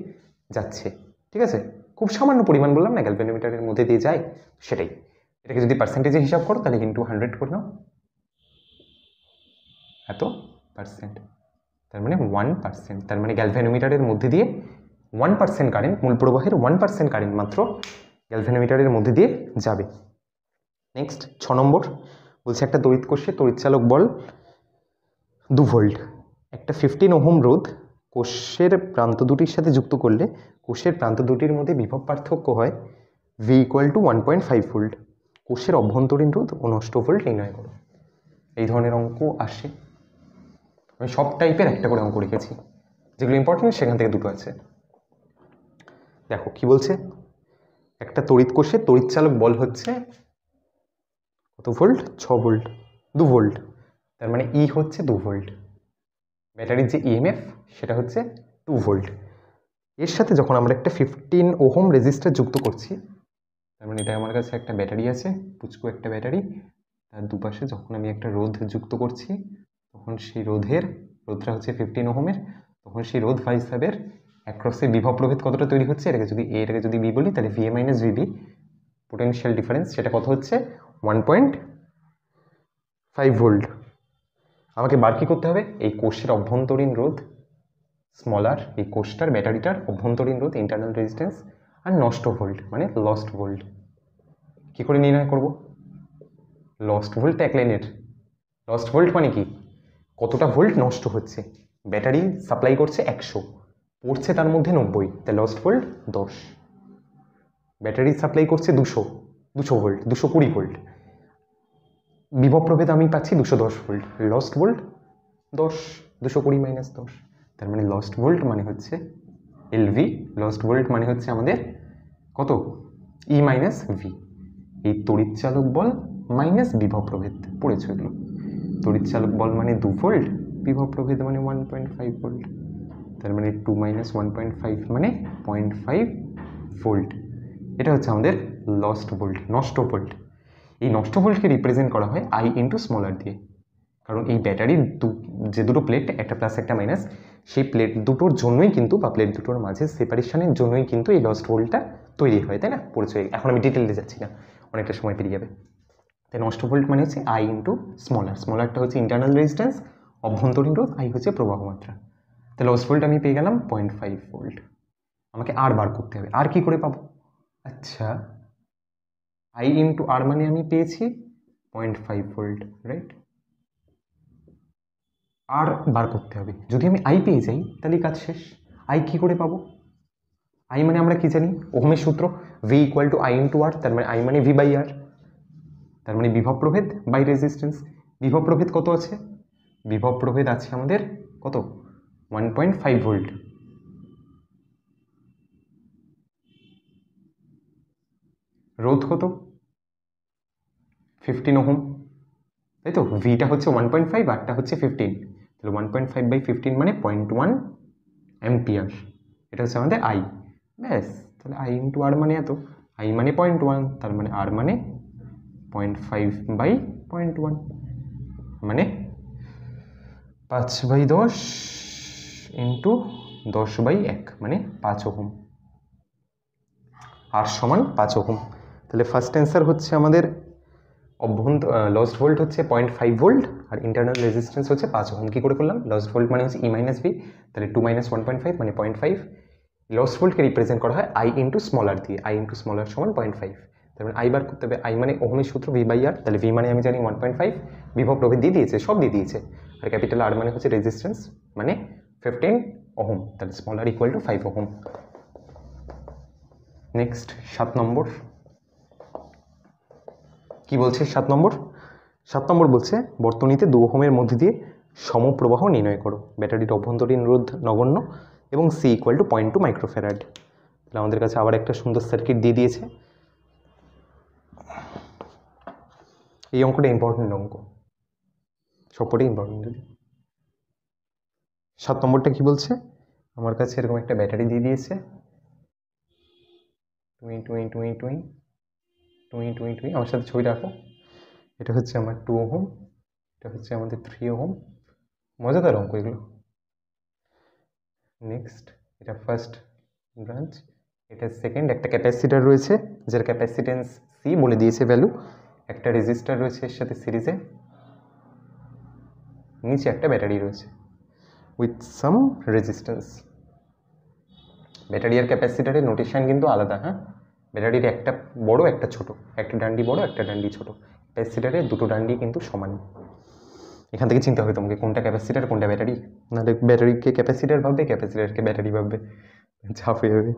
যাচ্ছে, ঠিক আছে। খুব সামান্য পরিমাণ বললাম না গ্যালভ্যানোমিটারের মধ্যে দিয়ে যায়, সেটাই। এটাকে যদি পার্সেন্টেজে হিসাব করো তাহলে ইন্টু হান্ড্রেড করে নাও, এত পার্সেন্ট, তার মানে ওয়ান পার্সেন্ট, তার মানে গ্যালভ্যানোমিটারের মধ্যে দিয়ে ওয়ান পার্সেন্ট কারেন্ট, মূল প্রবাহের ওয়ান পার্সেন্ট কারেন্ট মাত্র গ্যালভ্যানোমিটারের মধ্যে দিয়ে যাবে। নেক্সট ছ নম্বর বলছে, একটা তড়িৎ কোষে তড়িৎচালক বল দু ভোল্ট, একটা ফিফটিন ওহম রোধ কোষের প্রান্ত দুটির সাথে যুক্ত করলে কোষের প্রান্ত দুটির মধ্যে বিভব পার্থক্য হয় V equal to one point five volt, কোষের অভ্যন্তরীণ রোধ অনষ্ট ভোল্ট নির্ণয় করো। এই ধরনের অঙ্ক আসে, আমি সব টাইপের একটা করে অঙ্ক রেখেছি, যেগুলো ইম্পর্টেন্ট সেখান থেকে দুটো আছে। দেখো কি বলছে, একটা তড়িৎ কোষে তড়িৎচালক বল হচ্ছে কত ভোল্ট, ছ ভোল্ট, দু ভোল্ট, তার মানে ই হচ্ছে দু ভোল্ট, ব্যাটারির যে ইএমএফ সেটা হচ্ছে টু ভোল্ট। এর সাথে যখন আমরা একটা ফিফটিন ওহম রেজিস্টার যুক্ত করছি, তার মানে এটা আমার কাছে একটা ব্যাটারি আছে, পুচকু একটা ব্যাটারি, তার দুপাশে যখন আমি একটা রোধ যুক্ত করছি তখন সেই রোধের, রোধটা হচ্ছে ফিফটিন ওহমের, তখন সেই রোধ ভাই হিসাবের অ্যাক্রসের বিভব প্রভেদ কতটা তৈরি হচ্ছে, এটাকে যদি এ এটাকে যদি বি বলি তাহলে V A minus VB potential difference সেটা কত হচ্ছে ওয়ান পয়েন্ট ফাইভ ভোল্ট। আমাকে বার কি করতে হবে এই কোষের অভ্যন্তরীণ রোধ স্মলার এই কোষটার ব্যাটারিটার অভ্যন্তরীণ রোধ ইন্টারনাল রেজিস্ট্যান্স আর নষ্ট ভোল্ট মানে লস্ট ভোল্ট কী করে নির্ণয় করব। লস্ট ভোল্ট এক লাইনের, লস্ট ভোল্ট মানে কি কতটা ভোল্ট নষ্ট হচ্ছে, ব্যাটারি সাপ্লাই করছে একশো পড়ছে তার মধ্যে নব্বই তাই লস্ট ভোল্ট দশ, ব্যাটারি সাপ্লাই করছে দুশো দুশো ভোল্ট দুশো কুড়ি ভোল্ট বিভব প্রভেদ আমি পাচ্ছি দুশো দশ ভোল্ট লস্ট ভোল্ট দশ দুশো কুড়ি মাইনাস দশ তার মানে লস্ট ভোল্ট মানে হচ্ছে এলভি, লস্ট ভোল্ট মানে হচ্ছে আমাদের কত ই মাইনাস ভি এই তড়িৎচালক বল মাইনাস বিভব প্রভেদ পড়েছে এগুলো, তড়িৎচালক বল মানে দু ভোল্ট বিভব প্রভেদ মানে ওয়ান পয়েন্ট ফাইভ ভোল্ট তার মানে two minus one point five মানে পয়েন্ট ফাইভ ভোল্ট এটা হচ্ছে আমাদের লস্ট ভোল্ট নষ্ট ভোল্ট। এই নষ্ট ভোল্টকে রিপ্রেজেন্ট করা হয় আই ইন্টু স্মলার দিয়ে কারণ এই ব্যাটারির দু যে দুটো প্লেট একটা প্লাস একটা মাইনাস সেই প্লেট দুটোর জন্যই কিন্তু বা প্লেট দুটোর মাঝে সেপারেশনের জন্যই কিন্তু এই লস্ট ভোল্টটা তৈরি হয় তাই না পরিচয় এখন আমি ডিটেলে যাচ্ছি না অনেকটা সময় পেরিয়ে যাবে। তাই নষ্ট ভোল্ট মানে হচ্ছে আই ইন্টু স্মলার, স্মলারটা হচ্ছে ইন্টারনাল রেজিস্ট্যান্স অভ্যন্তরীণ রোধ আই হচ্ছে প্রবাহমাত্রা তাহলে লস্ট ভোল্ট আমি পেয়ে গেলাম পয়েন্ট ফাইভ ভোল্ট। আমাকে আর বার করতে হবে আর কি করে পাবো আচ্ছা আই ইন্টু আর মানে আমি পেয়েছি পয়েন্ট ফাইভ ভোল্ট রাইট আর বার করতে হবে যদি আমি আই পেয়ে যাই তাহলে কাজ শেষ। আই কী করে পাবো আই মানে আমরা কী জানি ওহমের সূত্র V equal to I into R তার মানে আই মানে ভি বাই আর তার মানে বিভব প্রভেদ বাই রেজিস্ট্যান্স বিভব প্রভেদ কত আছে বিভব প্রভেদ আছে আমাদের কত ওয়ান পয়েন্ট ফাইভ ভোল্ট রোধ কত ফিফটিন ওহম তাই তো ভিটা হচ্ছে ওয়ান পয়েন্ট ফাইভ আরটা হচ্ছে ফিফটিন তাহলে one point five by fifteen মানে পয়েন্ট ওয়ান অ্যাম্পিয়ার এটা হচ্ছে আমাদের আই ব্যাস তাহলে আই ইন্টু আর মানে এত আই মানে পয়েন্ট ওয়ান তার মানে আর মানে point five by point one মানে পাঁচ বাই দশ ইন্টু দশ বাই এক মানে পাঁচ ওহম আর সমান পাঁচ ওহম তাহলে ফার্স্ট অ্যান্সার হচ্ছে আমাদের অভ্যন্ত লস্ট ভোল্ট হচ্ছে পয়েন্ট ফাইভ ভোল্ট আর ইন্টারনাল রেজিস্ট্যান্স হচ্ছে পাঁচ ওহম কী করে করলাম লস্ট ভোল্ট মানে হচ্ছে ই মাইনাস বি তাহলে two minus one point five মানে পয়েন্ট ফাইভ লস্ট ভোল্টকে রিপ্রেজেন্ট করা হয় আই ইন্টু স্মলার দিয়ে আই ইন্টু স্মলার সমান পয়েন্ট ফাইভ তার মানে আই বার করতে হবে আই মানে ওহমের সূত্র ভি বাই আর তাহলে ভি মানে আমি জানি ওয়ান পয়েন্ট ফাইভ বিভব প্রভেদ দিয়ে দিয়েছে সব দিয়ে দিয়েছে আর ক্যাপিটাল আর মানে হচ্ছে রেজিস্ট্যান্স মানে ফিফটিন ওহম তাহলে smaller equal to five ohm. Next সাত নম্বর কি বলছে সাত নম্বর সাত নম্বর বলছে বর্তনীতে দু ওহমের মধ্যে দিয়ে সমপ্রবাহ নির্ণয় করো ব্যাটারির অভ্যন্তরীণ রোধ নগণ্য এবং C equal to point two microfarad. তাহলে আমাদের কাছে আবার একটা সুন্দর সার্কিট দিয়ে দিয়েছে এই অঙ্কটা ইম্পর্টেন্ট অঙ্ক সবকটাই ইম্পর্টেন্ট। সাত নম্বরটা কি বলছে আমার কাছে এরকম একটা ব্যাটারি দিয়ে দিয়েছে টুই টুই টুই টুই টুই টুই টুই আমার সাথে ছবি রাখো এটা হচ্ছে আমার টু ওহম এটা হচ্ছে আমাদের থ্রি ওহম মজাদার অঙ্ক এগুলো। নেক্সট এটা ফার্স্ট ব্রাঞ্চ এটা সেকেন্ড একটা ক্যাপাসিটার রয়েছে যার ক্যাপাসিটেন্স সি বলে দিয়েছে ভ্যালু একটা রেজিস্টার রয়েছে এর সাথে সিরিজে নিচে একটা ব্যাটারি রয়েছে উইথ সাম রেজিস্ট্যান্স ব্যাটারি আর ক্যাপাসিটারের নোটেশন কিন্তু আলাদা হ্যাঁ ব্যাটারির একটা বড় একটা ছোট একটা ডান্ডি বড় একটা ডান্ডি ছোট ক্যাপাসিটারের দুটো ডান্ডি কিন্তু সমান এখান থেকে চিন্তা হবে তোমাকে কোনটা ক্যাপাসিটার কোনটা ব্যাটারি নাহলে ব্যাটারিকে ক্যাপাসিটার ভাববে ক্যাপাসিটারকে ব্যাটারি ভাববে ঝাঁপ হয়ে যাবে।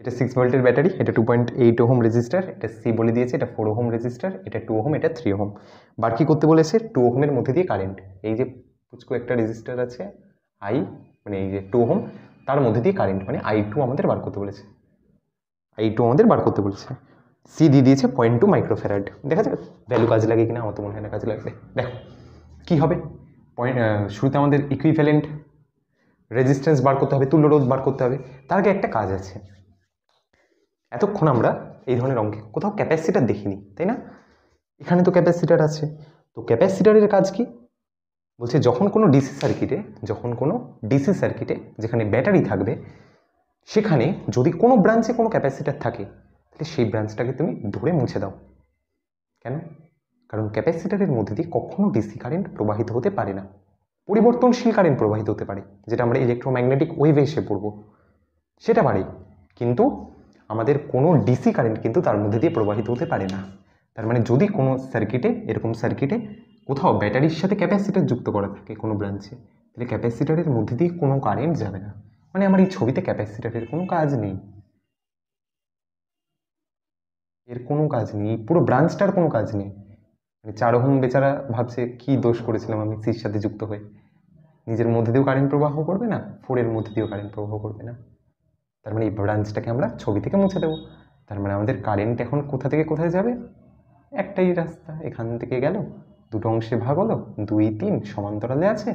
এটা সিক্স ভোল্টের ব্যাটারি এটা two point eight ohm resistor এটা সি বলে দিয়েছে এটা ফোর ওহম রেজিস্টার এটা টু ওহম এটা থ্রি ওহম বার কি করতে বলেছে টু ওহমের মধ্যে দিয়ে কারেন্ট এই যে পুচকু একটা রেজিস্টার আছে আই মানে এই যে টু ওহম তার মধ্যে দিয়ে কারেন্ট মানে আই টু আমাদের বার করতে বলেছে আই টু আমাদের বার করতে বলেছে সি দিয়ে দিয়েছে পয়েন্ট টু মাইক্রোফ্যারাড দেখা যাক ভ্যালু কাজে লাগে কিনা আমার তো মনে হয় না কাজে লাগবে দেখো কী হবে পয়েন্ট শুরুতে আমাদের ইকুইভ্যালেন্ট রেজিস্ট্যান্স বার করতে হবে তুল্য রোধ বার করতে হবে তার আগে একটা কাজ আছে এতক্ষণ আমরা এই ধরনের অঙ্কে কোথাও ক্যাপাসিটার দেখিনি তাই না এখানে তো ক্যাপাসিটার আছে তো ক্যাপাসিটারের কাজ কি বলছে যখন কোনো ডিসি সার্কিটে যখন কোনো ডিসি সার্কিটে যেখানে ব্যাটারি থাকবে সেখানে যদি কোনো ব্রাঞ্চে কোনো ক্যাপাসিটর থাকে তাহলে সেই ব্রাঞ্চটাকে তুমি ধরে মুছে দাও। কেন? কারণ ক্যাপাসিটরের মধ্যে দিয়ে কখনো ডিসি কারেন্ট প্রবাহিত হতে পারে না, পরিবর্তনশীল কারেন্ট প্রবাহিত হতে পারে, যেটা আমরা ইলেকট্রোম্যাগনেটিক ওয়েভে এসে পড়ব, সেটা পারে, কিন্তু আমাদের কোনো ডিসি কারেন্ট কিন্তু তার মধ্যে দিয়ে প্রবাহিত হতে পারে না। তার মানে যদি কোনো সার্কিটে, এরকম সার্কিটে কোথাও ব্যাটারির সাথে ক্যাপাসিটার যুক্ত করা থাকে কোনো ব্রাঞ্চে, তাহলে ক্যাপাসিটারের মধ্যে দিয়ে কোনো কারেন্ট যাবে না। মানে আমার এই ছবিতে ক্যাপাসিটারের কোনো কাজ নেই, এর কোনো কাজ নেই, পুরো ব্রাঞ্চটার কোনো কাজ নেই। মানে চার ওহম বেচারা ভাবছে কি দোষ করেছিলাম আমি সির সাথে যুক্ত হয়ে, নিজের মধ্যে দিয়েও কারেন্ট প্রবাহ করবে না, ফোরের মধ্যে দিয়েও কারেন্ট প্রবাহ করবে না। তার মানে এই ব্রাঞ্চটাকে আমরা ছবি থেকে মুছে দেবো। তার মানে আমাদের কারেন্ট এখন কোথা থেকে কোথায় যাবে? একটাই রাস্তা, এখান থেকে গেল, দুটো অংশে ভাগ হলো, দুই তিন সমান্তরালে আছে,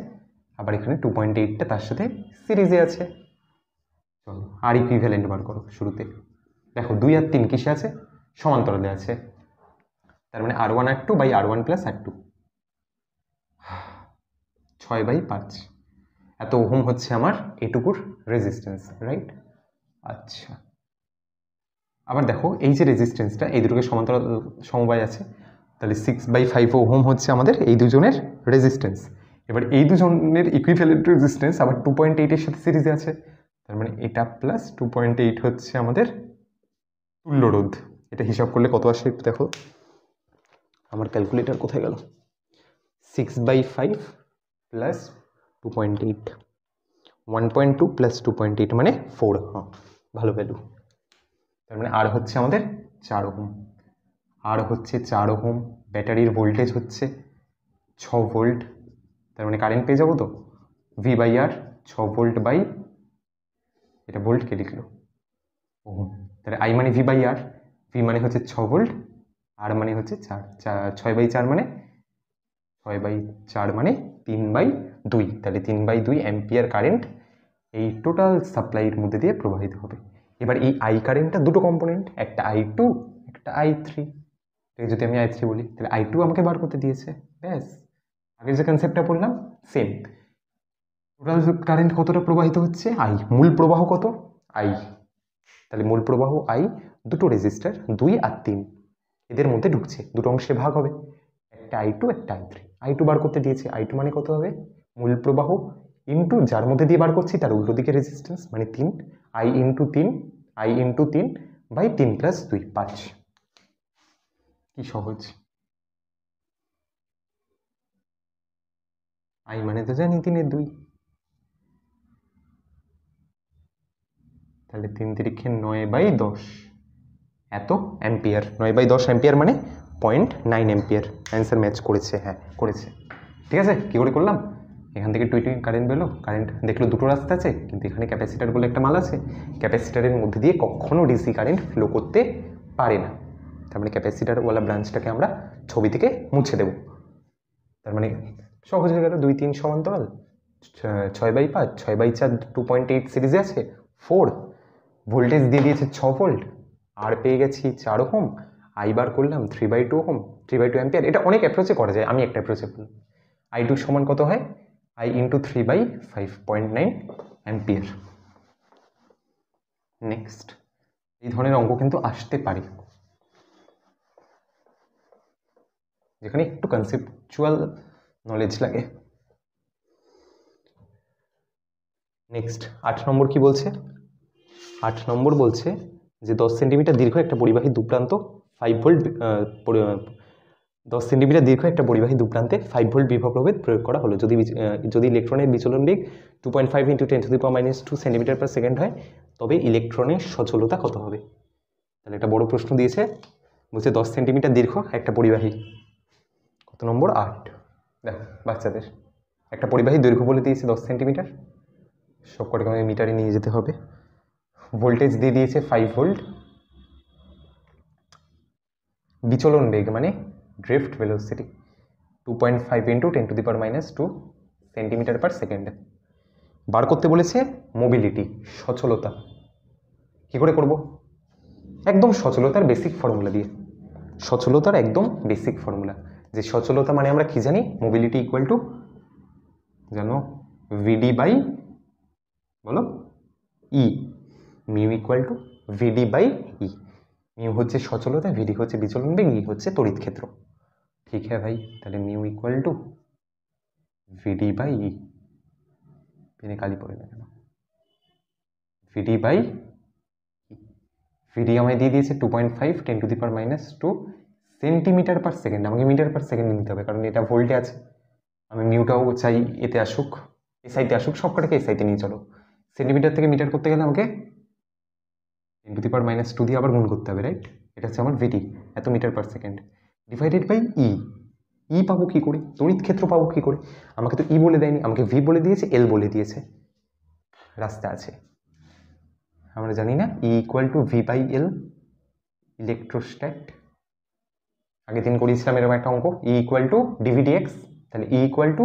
আবার এখানে টু পয়েন্ট এইটটা তার সাথে সিরিজে আছে। চলো আর ইকুইভ্যালেন্ট বার করো। শুরুতে দেখো দুই আর তিন কিসে আছে? সমান্তরালে আছে। তার মানে R one R two by R one plus R two, ছয় বাই পাঁচ এত ওহম হচ্ছে আমার এটুকুর রেজিস্ট্যান্স, রাইট? আচ্ছা, আবার দেখো এই যে রেজিস্ট্যান্সটা, এই দুটোকে সমান্তরাল সমবায় আছে, তাহলে সিক্স বাই ফাইভ ওহম হচ্ছে আমাদের এই দুজনের রেজিস্ট্যান্স। এবার এই দুজনের ইকুইভ্যালেন্ট রেজিস্ট্যান্স আবার টু পয়েন্ট এইটের সাথে সিরিজে আছে, তার মানে এটা প্লাস টু পয়েন্ট এইট হচ্ছে আমাদের তুল্য রোধ। এটা হিসাব করলে কত আসে একটু দেখো, আমার ক্যালকুলেটার কোথায় গেল? Six by five plus two point eight, one point two plus two point eight মানে ফোর, হ্যাঁ ভালো ভ্যালু। তার মানে আর হচ্ছে আমাদের চার ওহম, আর হচ্ছে চার ওহম, ব্যাটারির ভোল্টেজ হচ্ছে ছ ভোল্ট, তার মানে কারেন্ট পেয়ে যাবো তো ভি বাই আর, ছ ভোল্ট বাই, এটা ভোল্টকে লিখলো ওহম, তাহলে আই মানে ভি বাই আর, ভি মানে হচ্ছে ছ ভোল্ট, আর মানে হচ্ছে চার, ছয় বাই চার মানে ছয় বাই চার মানে তিন বাই দুই, তাহলে তিন বাই দুই অ্যাম্পিয়ার কারেন্ট এই টোটাল সাপ্লাইয়ের মধ্যে দিয়ে প্রবাহিত হবে। এবার এই আই কারেন্টটা দুটো কম্পোনেন্ট, একটা আই টু একটা আই থ্রি, যদি আমি আই থ্রি বলি তাহলে আই টু আমাকে বার করতে দিয়েছে, ব্যাস আগের যে কনসেপ্টটা বললাম সেম। টোটাল কারেন্ট কতটা প্রবাহিত হচ্ছে? আই। মূল প্রবাহ কত? আই। তাহলে মূল প্রবাহ আই, দুটো রেজিস্টার দুই আর তিন এদের মধ্যে ঢুকছে, দুটো অংশে ভাগ হবে, একটা আই টু একটা আই থ্রি। আই টু বার করতে দিয়েছে, আই টু মানে কত হবে? মূল প্রবাহ ইন্টু যার মধ্যে দিয়ে বার করছি তার উল্টো দিকে রেজিস্ট্যান্স মানে তিন, আই ইন্টু তিন, আই ইন্টু তিন বাই তিন প্লাস দুই, পাঁচ। কি সহজ, আই মানে তো জানি তিনের দুই, তাহলে তিন তিরিক্ষে নয় বাই দশ এত অ্যাম্পিয়ার, নয় বাই দশ অ্যাম্পিয়ার মানে point nine ampere. Answer match করেছে? হ্যাঁ করেছে। ঠিক আছে, কী করে করলাম? এখান থেকে টুইটি কারেন্ট বেরোলো, কারেন্ট দেখলো দুটো রাস্তা আছে, কিন্তু এখানে ক্যাপাসিটার বলে একটা মাল আছে, ক্যাপাসিটারের মধ্যে দিয়ে কখনও ডিসি কারেন্ট ফ্লো করতে পারে না। তার মানে ক্যাপাসিটারওয়ালা ব্রাঞ্চটাকে আমরা ছবি থেকে মুছে দেব। তার মানে সহজ হয়ে গেল, দুই তিন সমান্তরাল, ছয় বাই পাঁচ, ছয় বাই চার টু পয়েন্ট এইট সিরিজে আছে, ফোর ভোল্টেজ দিয়ে দিয়েছে ছ ভোল্ট, আর পেয়ে গেছি চার ওহম, আই বার করলাম three by two ohm, three by two ampere. এটা অনেক অ্যাপ্রোচে করা যায়, আমি একটা অ্যাপ্রোচে বললাম। আই টু সমান কত হয়? I into three by five point nine ampere. Next, এই ধরনের অঙ্ক কিন্তু আসতে পারে যেখানে একটু কনসেপচুয়াল নলেজ লাগে। নেক্সট আট নম্বর কি বলছে? আট নম্বর বলছে যে দশ সেন্টিমিটার দীর্ঘ একটা পরিবাহী দুপ্রান্ত ফাইভ ভোল্ট দশ সেন্টিমিটার দীর্ঘ একটা পরিবাহী দুপ্রান্তে ফাইভ ভোল্ট বিভব প্রভেদ প্রয়োগ করা হলো। যদি যদি ইলেকট্রনের বিচলন বেগ two point five into ten to the power minus two centimetre per second হয় তবে ইলেকট্রনের সচলতা কত হবে? তাহলে একটা বড় প্রশ্ন দিয়েছে, বলছে দশ সেন্টিমিটার দীর্ঘ একটা পরিবাহী, কত নম্বর? আট। দেখো বাচ্চাদের একটা পরিবাহী দৈর্ঘ্য বলে দিয়েছে দশ সেন্টিমিটার, সব কটাকে আমাকে মিটারে নিয়ে যেতে হবে। ভোল্টেজ দিয়ে দিয়েছে ফাইভ ভোল্ট, বিচলন বেগ মানে drift velocity two point five into ten to the power minus two centimetre per second, বার করতে বলেছে মোবিলিটি, সচলতা। কী করে করব? একদম সচলতার বেসিক ফর্মুলা দিয়ে, সচলতার একদম বেসিক ফর্মুলা, যে সচলতা মানে আমরা কি জানি? মোবিলিটি ইকুয়াল টু জানো ভিডি বাই বলো E, mu equal to VD by E. Mu হচ্ছে সচলতা, ভিডি হচ্ছে বিচলন বেগ, ই হচ্ছে তড়িৎ ক্ষেত্র। ठीक है भाई, তাহলে mu equal to VD by E. পেনে কালি পড়ে না কেন, ভিডি বাই ভিডি আমায় দিয়ে দিয়েছে two point five ten to the power minus two centimetre per second. আমাকে মিটার পার সেকেন্ড নিতে হবে কারণ এটা ভোল্টে আছে। আমি মিউটাও চাই এতে আসুক, এসআইতে আসুক, সবকটাকে এসআইতে নিয়ে চলো। সেন্টিমিটার থেকে মিটার করতে গেলে আমাকে ten to the power minus two দিয়ে আবার গুণ করতে হবে, রাইট? এটা হচ্ছে আমার ভিডি, এত metre per second divided by E. E পাবো কী করে, তড়িৎ ক্ষেত্র পাবো কী করে? আমাকে তো ই বলে দেয়নি, আমাকে ভি বলে দিয়েছে, এল বলে দিয়েছে। রাস্তা আছে, আমরা জানি না E equal to V by L. Electrostat আগের দিন করিয়েছিলাম এরকম একটা অঙ্ক, E equal to DVD x, তাহলে E equal to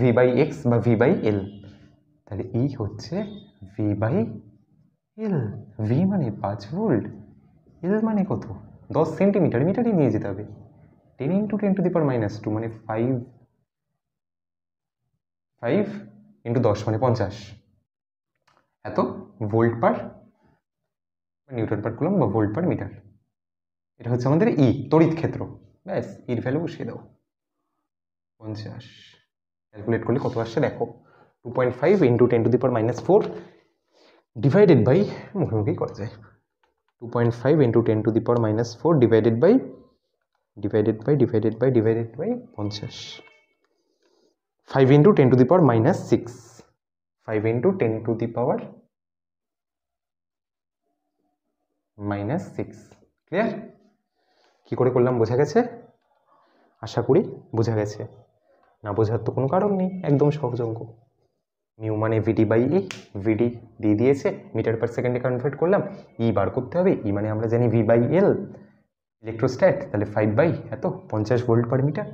V by X বা ভি বাই এল। তাহলে ই হচ্ছে ভি বাই এল। ভি মানে পাঁচ ভোল্ট, এল মানে কত, দশ সেন্টিমিটার। মিটারে নিয়ে যেতে হবে। Ten into ten to the power minus two মানে ফাইভ, ফাইভ ইন্টু দশ মানে পঞ্চাশ, এত volt per newton per coulomb বা ভোল্ট পার মিটার। এটা হচ্ছে আমাদের ই, তড়িৎ ক্ষেত্র। ব্যাস, ইর ভ্যালু বসিয়ে দাও পঞ্চাশ। ক্যালকুলেট করলে কত আসছে দেখো, two point five into ten to the power minus four divided by, মুখোমুখি করা যায়, two point five into ten to the power minus four divided by divided by divided by divided by পঞ্চাশ। Five into ten to the power minus six, five into ten to the power minus six. Clear? কী করে করলাম বোঝা গেছে? আশা করি বোঝা গেছে। না বোঝার তো কোনো কারণ নেই, একদম সহজ অঙ্ক। মিউ মানে ভিডি বাই ই, ভিডি দিয়ে দিয়েছে, মিটার পার সেকেন্ডে কনভার্ট করলাম, ই বার করতে হবে। ই মানে আমরা জানি ভি বাই এল। ইলেকট্রোস্ট্যাট তাহলে ফাইভ বাই এত পঞ্চাশ ভোল্ট পার মিটার।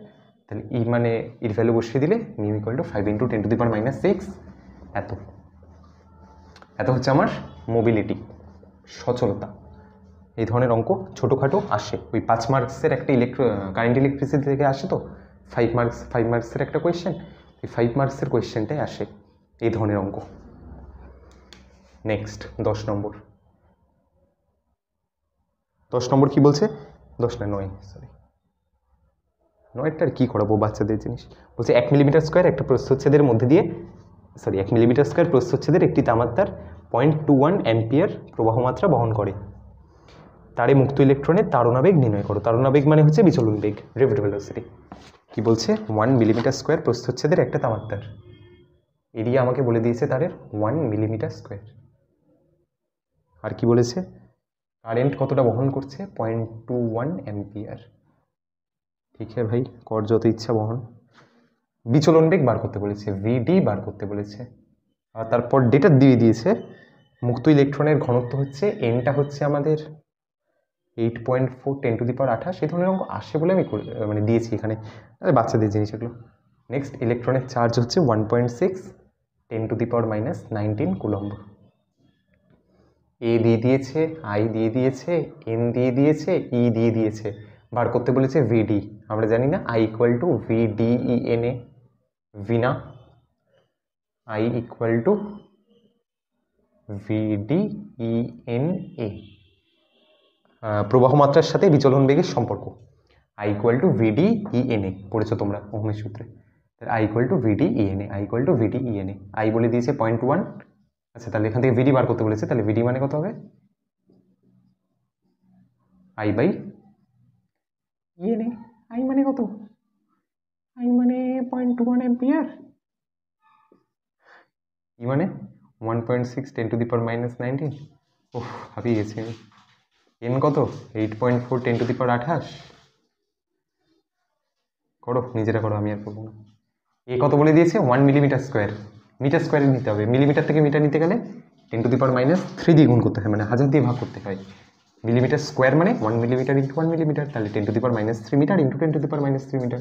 তাহলে ই মানে ইর ভ্যালু বসিয়ে দিলে mu equal to five into ten to the power minus six এত। এত হচ্ছে আমার মোবিলিটি, সচলতা। এই ধরনের অঙ্ক ছোটোখাটো আসে, ওই পাঁচ মার্কসের একটা ইলেকট্রো কারেন্ট ইলেকট্রিসিটি থেকে আসে, তো ফাইভ মার্কস ফাইভ মার্কসের একটা কোয়েশ্চেন, এই ফাইভ মার্কসের কোয়েশ্চেনটাই আসে এই ধরনের অঙ্ক। নেক্সট দশ নম্বর, দশ নম্বর কি বলছে, দশ না নয় সরি নয়টার কী করাবো বাচ্চাদের জিনিস বলছে। এক মিলিমিটার স্কোয়ার একটা প্রস্থচ্ছেদের মধ্যে দিয়ে সরি এক মিলিমিটার স্কোয়ার প্রস্থচ্ছেদের একটি তামার পয়েন্ট টু ওয়ান অ্যাম্পিয়ার প্রবাহমাত্রা বহন করে। তারে মুক্ত ইলেকট্রনের তাড়নাবেগ নির্ণয় করো। তাড়নাবেগ মানে হচ্ছে বিচলন বেগ, রেভড ভেলোসিটি। কী বলছে, ওয়ান মিলিমিটার স্কোয়ার প্রস্থচ্ছেদের একটা তামার তার, এরিয়া আমাকে বলে দিয়েছে তারের ওয়ান মিলিমিটার স্কোয়ার। আর কি বলেছে, কারেন্ট কতটা বহন করছে, পয়েন্ট টু ওয়ান অ্যাম্পিয়ার। ঠিক আছে ভাই, কর যত ইচ্ছা বহন। বিচলন বেগ বার করতে বলেছে, ভিডি বার করতে বলেছে। আর তারপর ডেটা দিয়ে দিয়েছে, মুক্ত ইলেকট্রনের ঘনত্ব হচ্ছে এনটা হচ্ছে আমাদের eight point four ten to the power আঠাশ। এই ধরনের অঙ্ক আসে বলে আমি মানে দিয়েছি এখানে, বাচ্চাদের জিনিস এগুলো। নেক্সট, ইলেকট্রনের চার্জ হচ্ছে one point six ten to the power minus nineteen coulomb. A দিয়ে দিয়েছে, আই দিয়ে দিয়েছে, এন দিয়ে দিয়েছে, ই দিয়ে দিয়েছে। বার করতে বলেছে ভিডি, আমরা জানি না I equal to VDE N A, ভিনা, I equal to VDE N A. প্রবাহমাত্রার সাথে বিচলন বেগের সম্পর্ক, I equal to VD E N A, পড়েছো তোমরা ওহমের সূত্রে। তাহলে I equal to VD E N A, I equal to VD E N A. I বলে দিয়েছে পয়েন্ট ওয়ান, আচ্ছা তাহলে এখান থেকে ভিডি বার করতে বলেছে, তাহলে ভিডি মানে কত হবে, I by E N A. I মানে কত, আই মানে point two one ampere, E মানে one point six ten to the power minus nineteen. ওহ হাঁপিয়ে গেছি আমি। এন কত, eight point four ten to the power আঠাশ। করো নিজেরা করো, আমি আর করবো না। এ কত বলে দিয়েছে, ওয়ান মিলিমিটার স্কোয়ার। মিটার স্কোয়ারে নিতে হবে, মিলিমিটার থেকে মিটার নিতে গেলে ten to the power minus three দিয়ে গুণ করতে হয়, মানে হাজার দিয়ে ভাগ করতে হয়। মিলিমিটার স্কোয়ার মানে one millimetre into one millimetre, তাহলে ten to the power minus three metre into ten to the power minus three metre,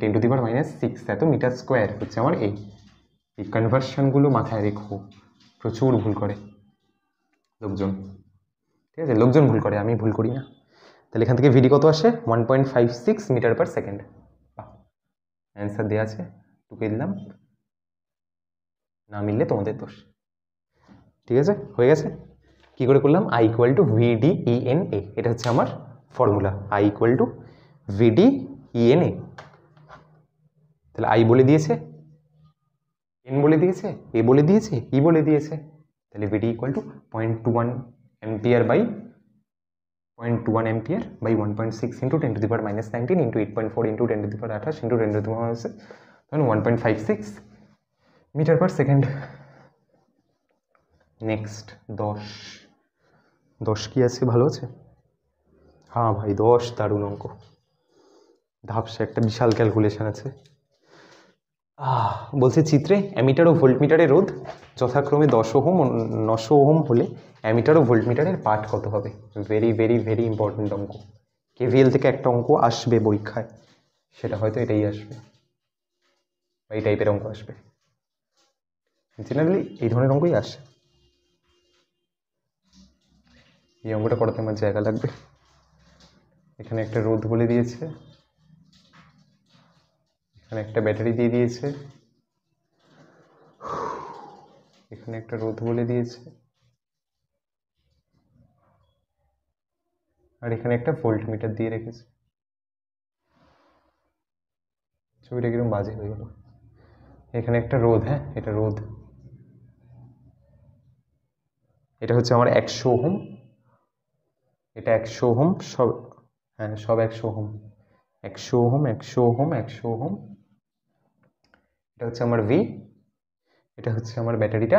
ten to the power minus six এত মিটার স্কোয়ার হচ্ছে আমার এ। এই কনভার্সনগুলো মাথায় রেখো, প্রচুর ভুল করে লোকজন। ঠিক আছে, লোকজন ভুল করে, আমি ভুল করি না। তাহলে এখান থেকে ভিডি কত আসে, one point five six metre per second. Answer দেওয়া আছে, টুকে দিলাম, না মিললে তোমাদের দোষ। ঠিক আছে, হয়ে গেছে। কি করে করলাম i equal to vdena এটা হচ্ছে আমার formula i equal to vdena তাহলে i বলে দিয়েছে n বলে দিয়েছে a বলে দিয়েছে e বলে দিয়েছে তাহলে vd equal to zero point two one ampere by zero point two one ampere by one point six into ten to the power minus nineteen into eight point four into ten to the power eighteen into ten to the power six then one point five six meter per second next दस दस की आछे भालो आछे हाँ भाई दस दारुण अंक धापसे एक विशाल क्यालकुलेशन आछे बोलछे चित्रे एमिटर और भोल्टमिटारे रोध यथाक्रमे दस ओहम नश ओहम होले एमिटर और भोल्टमिटारे पाठ कत होबे भेरि भेरि भेरि इम्पोर्टेंट अंक केभिएल थेके एकटा अंक आसबे परीक्षाय सेटा होयतो एटाई आसबे बा एई टाइपेर अंक आसबे जनरलि एई धरनेर अंकई आसे ये अंगटा पढ़ाते हमारे जैगा लगे एखे एक रोध बोले दिए एक बैटारी दिए दिए एखे एक रोध बोले दिए और एखे एक वोल्ट मीटर दिए रेखे छविटा किरकम बाजे हो गेल एखे एक रोध हाँ ये रोध ये हमारे हमार एकशो ओहम এটা একশো ওহম সব হ্যাঁ সব একশো ওহম একশো ওহম একশো ওহম একশো ওহম এটা হচ্ছে আমার ভি এটা হচ্ছে আমার ব্যাটারিটা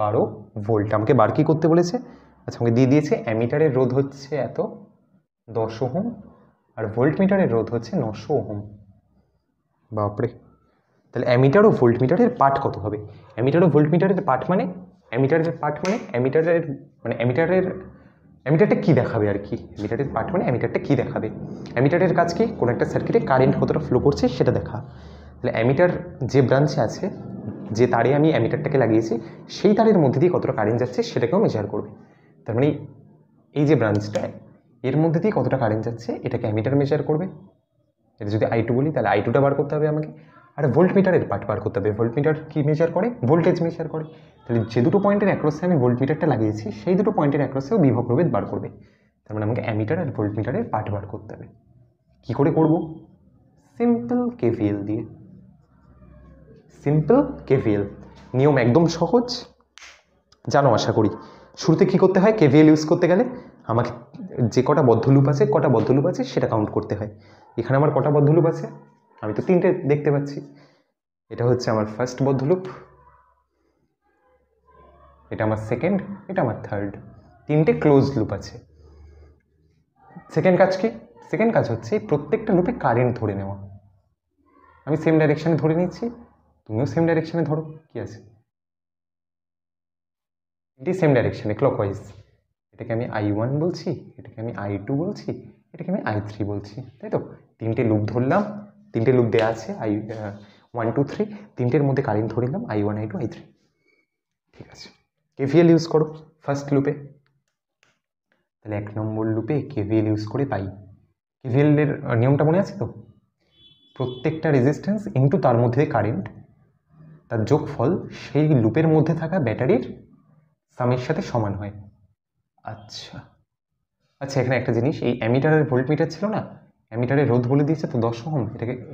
বারো ভোল্ট আমাকে বার কি করতে বলেছে আচ্ছা আমাকে দিয়ে দিয়েছে অ্যামিটারের রোধ হচ্ছে এত দশ ওহম আর ভোল্ট মিটারের রোধ হচ্ছে নশো ওহম বাপরে তাহলে অ্যামিটার ও ভোল্ট মিটারের পাঠ কত হবে অ্যামিটার ও ভোল্ট মিটারের পাঠ মানে অ্যামিটারের পাঠ মানে অ্যামিটারের মানে অ্যামিটারের एमिटारे कि देखा और कि एमिटारे पार्ट मैं एमिटारे कि देखा एमिटारे काज कि कोनो एकटा सार्किटे कारेंट कतटा फ्लो करछे सेटा देखा ताहले एमिटार जे ब्रांचे आछे जे तारे आमी एमिटारटाके लागिएछि सेई तारेर मध्य दिये कतटा कारेंट जाच्छे सेटाकेओ मेजार करबे तार माने एई जे ब्रांचटा एर मध्य दिये कतटा कारेंट जाच्छे एटाके एमिटार मेजार करबे एटा जोदि आई टू बोली ताहले आई टू टा बार करते होबे आमाके और भोल्टमिटारेर पार्ट बार करते हैं भोल्टमिटार कि मेजार करे भोल्टेज मेजार करे ताहले जे दुटो पॉइंटेर अक्रसे आमी भोल्टमिटारटा लागिएछि सेई दुटो पॉइंटेर अक्रसेओ विभव प्रभेद बार करबे तार माने आमाके एमिटार और भोल्टमिटारेर पार्ट बार करते होबे कि करे करब सिम्पल केभिएल दिए सिम्पल केभिएल नियम एकदम सहज जानो आशा करी शुरूते कि करते हैं केभिएल यूज करते गेले आमाके जे कटा बद्ध लूप आछे कटा बद्ध लूप आछे सेटा काउंट करते हैं एखाने आमार कटा बद्ध लूप आछे आमी तो तीनटे देखते पाচ্ছি এটা হচ্ছে আমার ফার্স্ট বদ্ধ লুপ এটা আমার সেকেন্ড এটা আমার থার্ড তিনটে ক্লোজ লুপ আছে সেকেন্ড কাজ কি সেকেন্ড কাজ হচ্ছে প্রত্যেকটা লুপে কারেন্ট ধরে নেওয়া আমি সেম ডাইরেকশনে ধরে নিচ্ছি তুমিও সেম ডাইরেকশনে ধরো কি আছে এটি সেম ডাইরেকশনে ক্লকওয়াইজ এটাকে আমি আই ওয়ান বলছি এটাকে আমি আই টু বলছি এটাকে আমি আই থ্রি বলছি তাই তো তিনটে লুপ ধরলাম तीनटे लूप देया आछे आई वन टू थ्री तीनटेर मध्य कारेंट धरे निलाम I one I two I three ठीक आछे केभिएल यूज करो फार्स्ट लूपे ताहले एक नम्बर लूपे केभिएल यूज करे पाई केभिएल एर नियमटा मने आछे तो प्रत्येकटा रेजिस्टेंस इनटू तार मध्य कारेंट तार जोगफल सेई लूपेर मध्य थाका बैटारिर सामेर साथे समान हय अच्छा अच्छा एखाने एकटा जिनिस एई एमिटार आर भोल्टमिटार छिलो ना एमिटारे रोध बोले दिए तो दस ओहम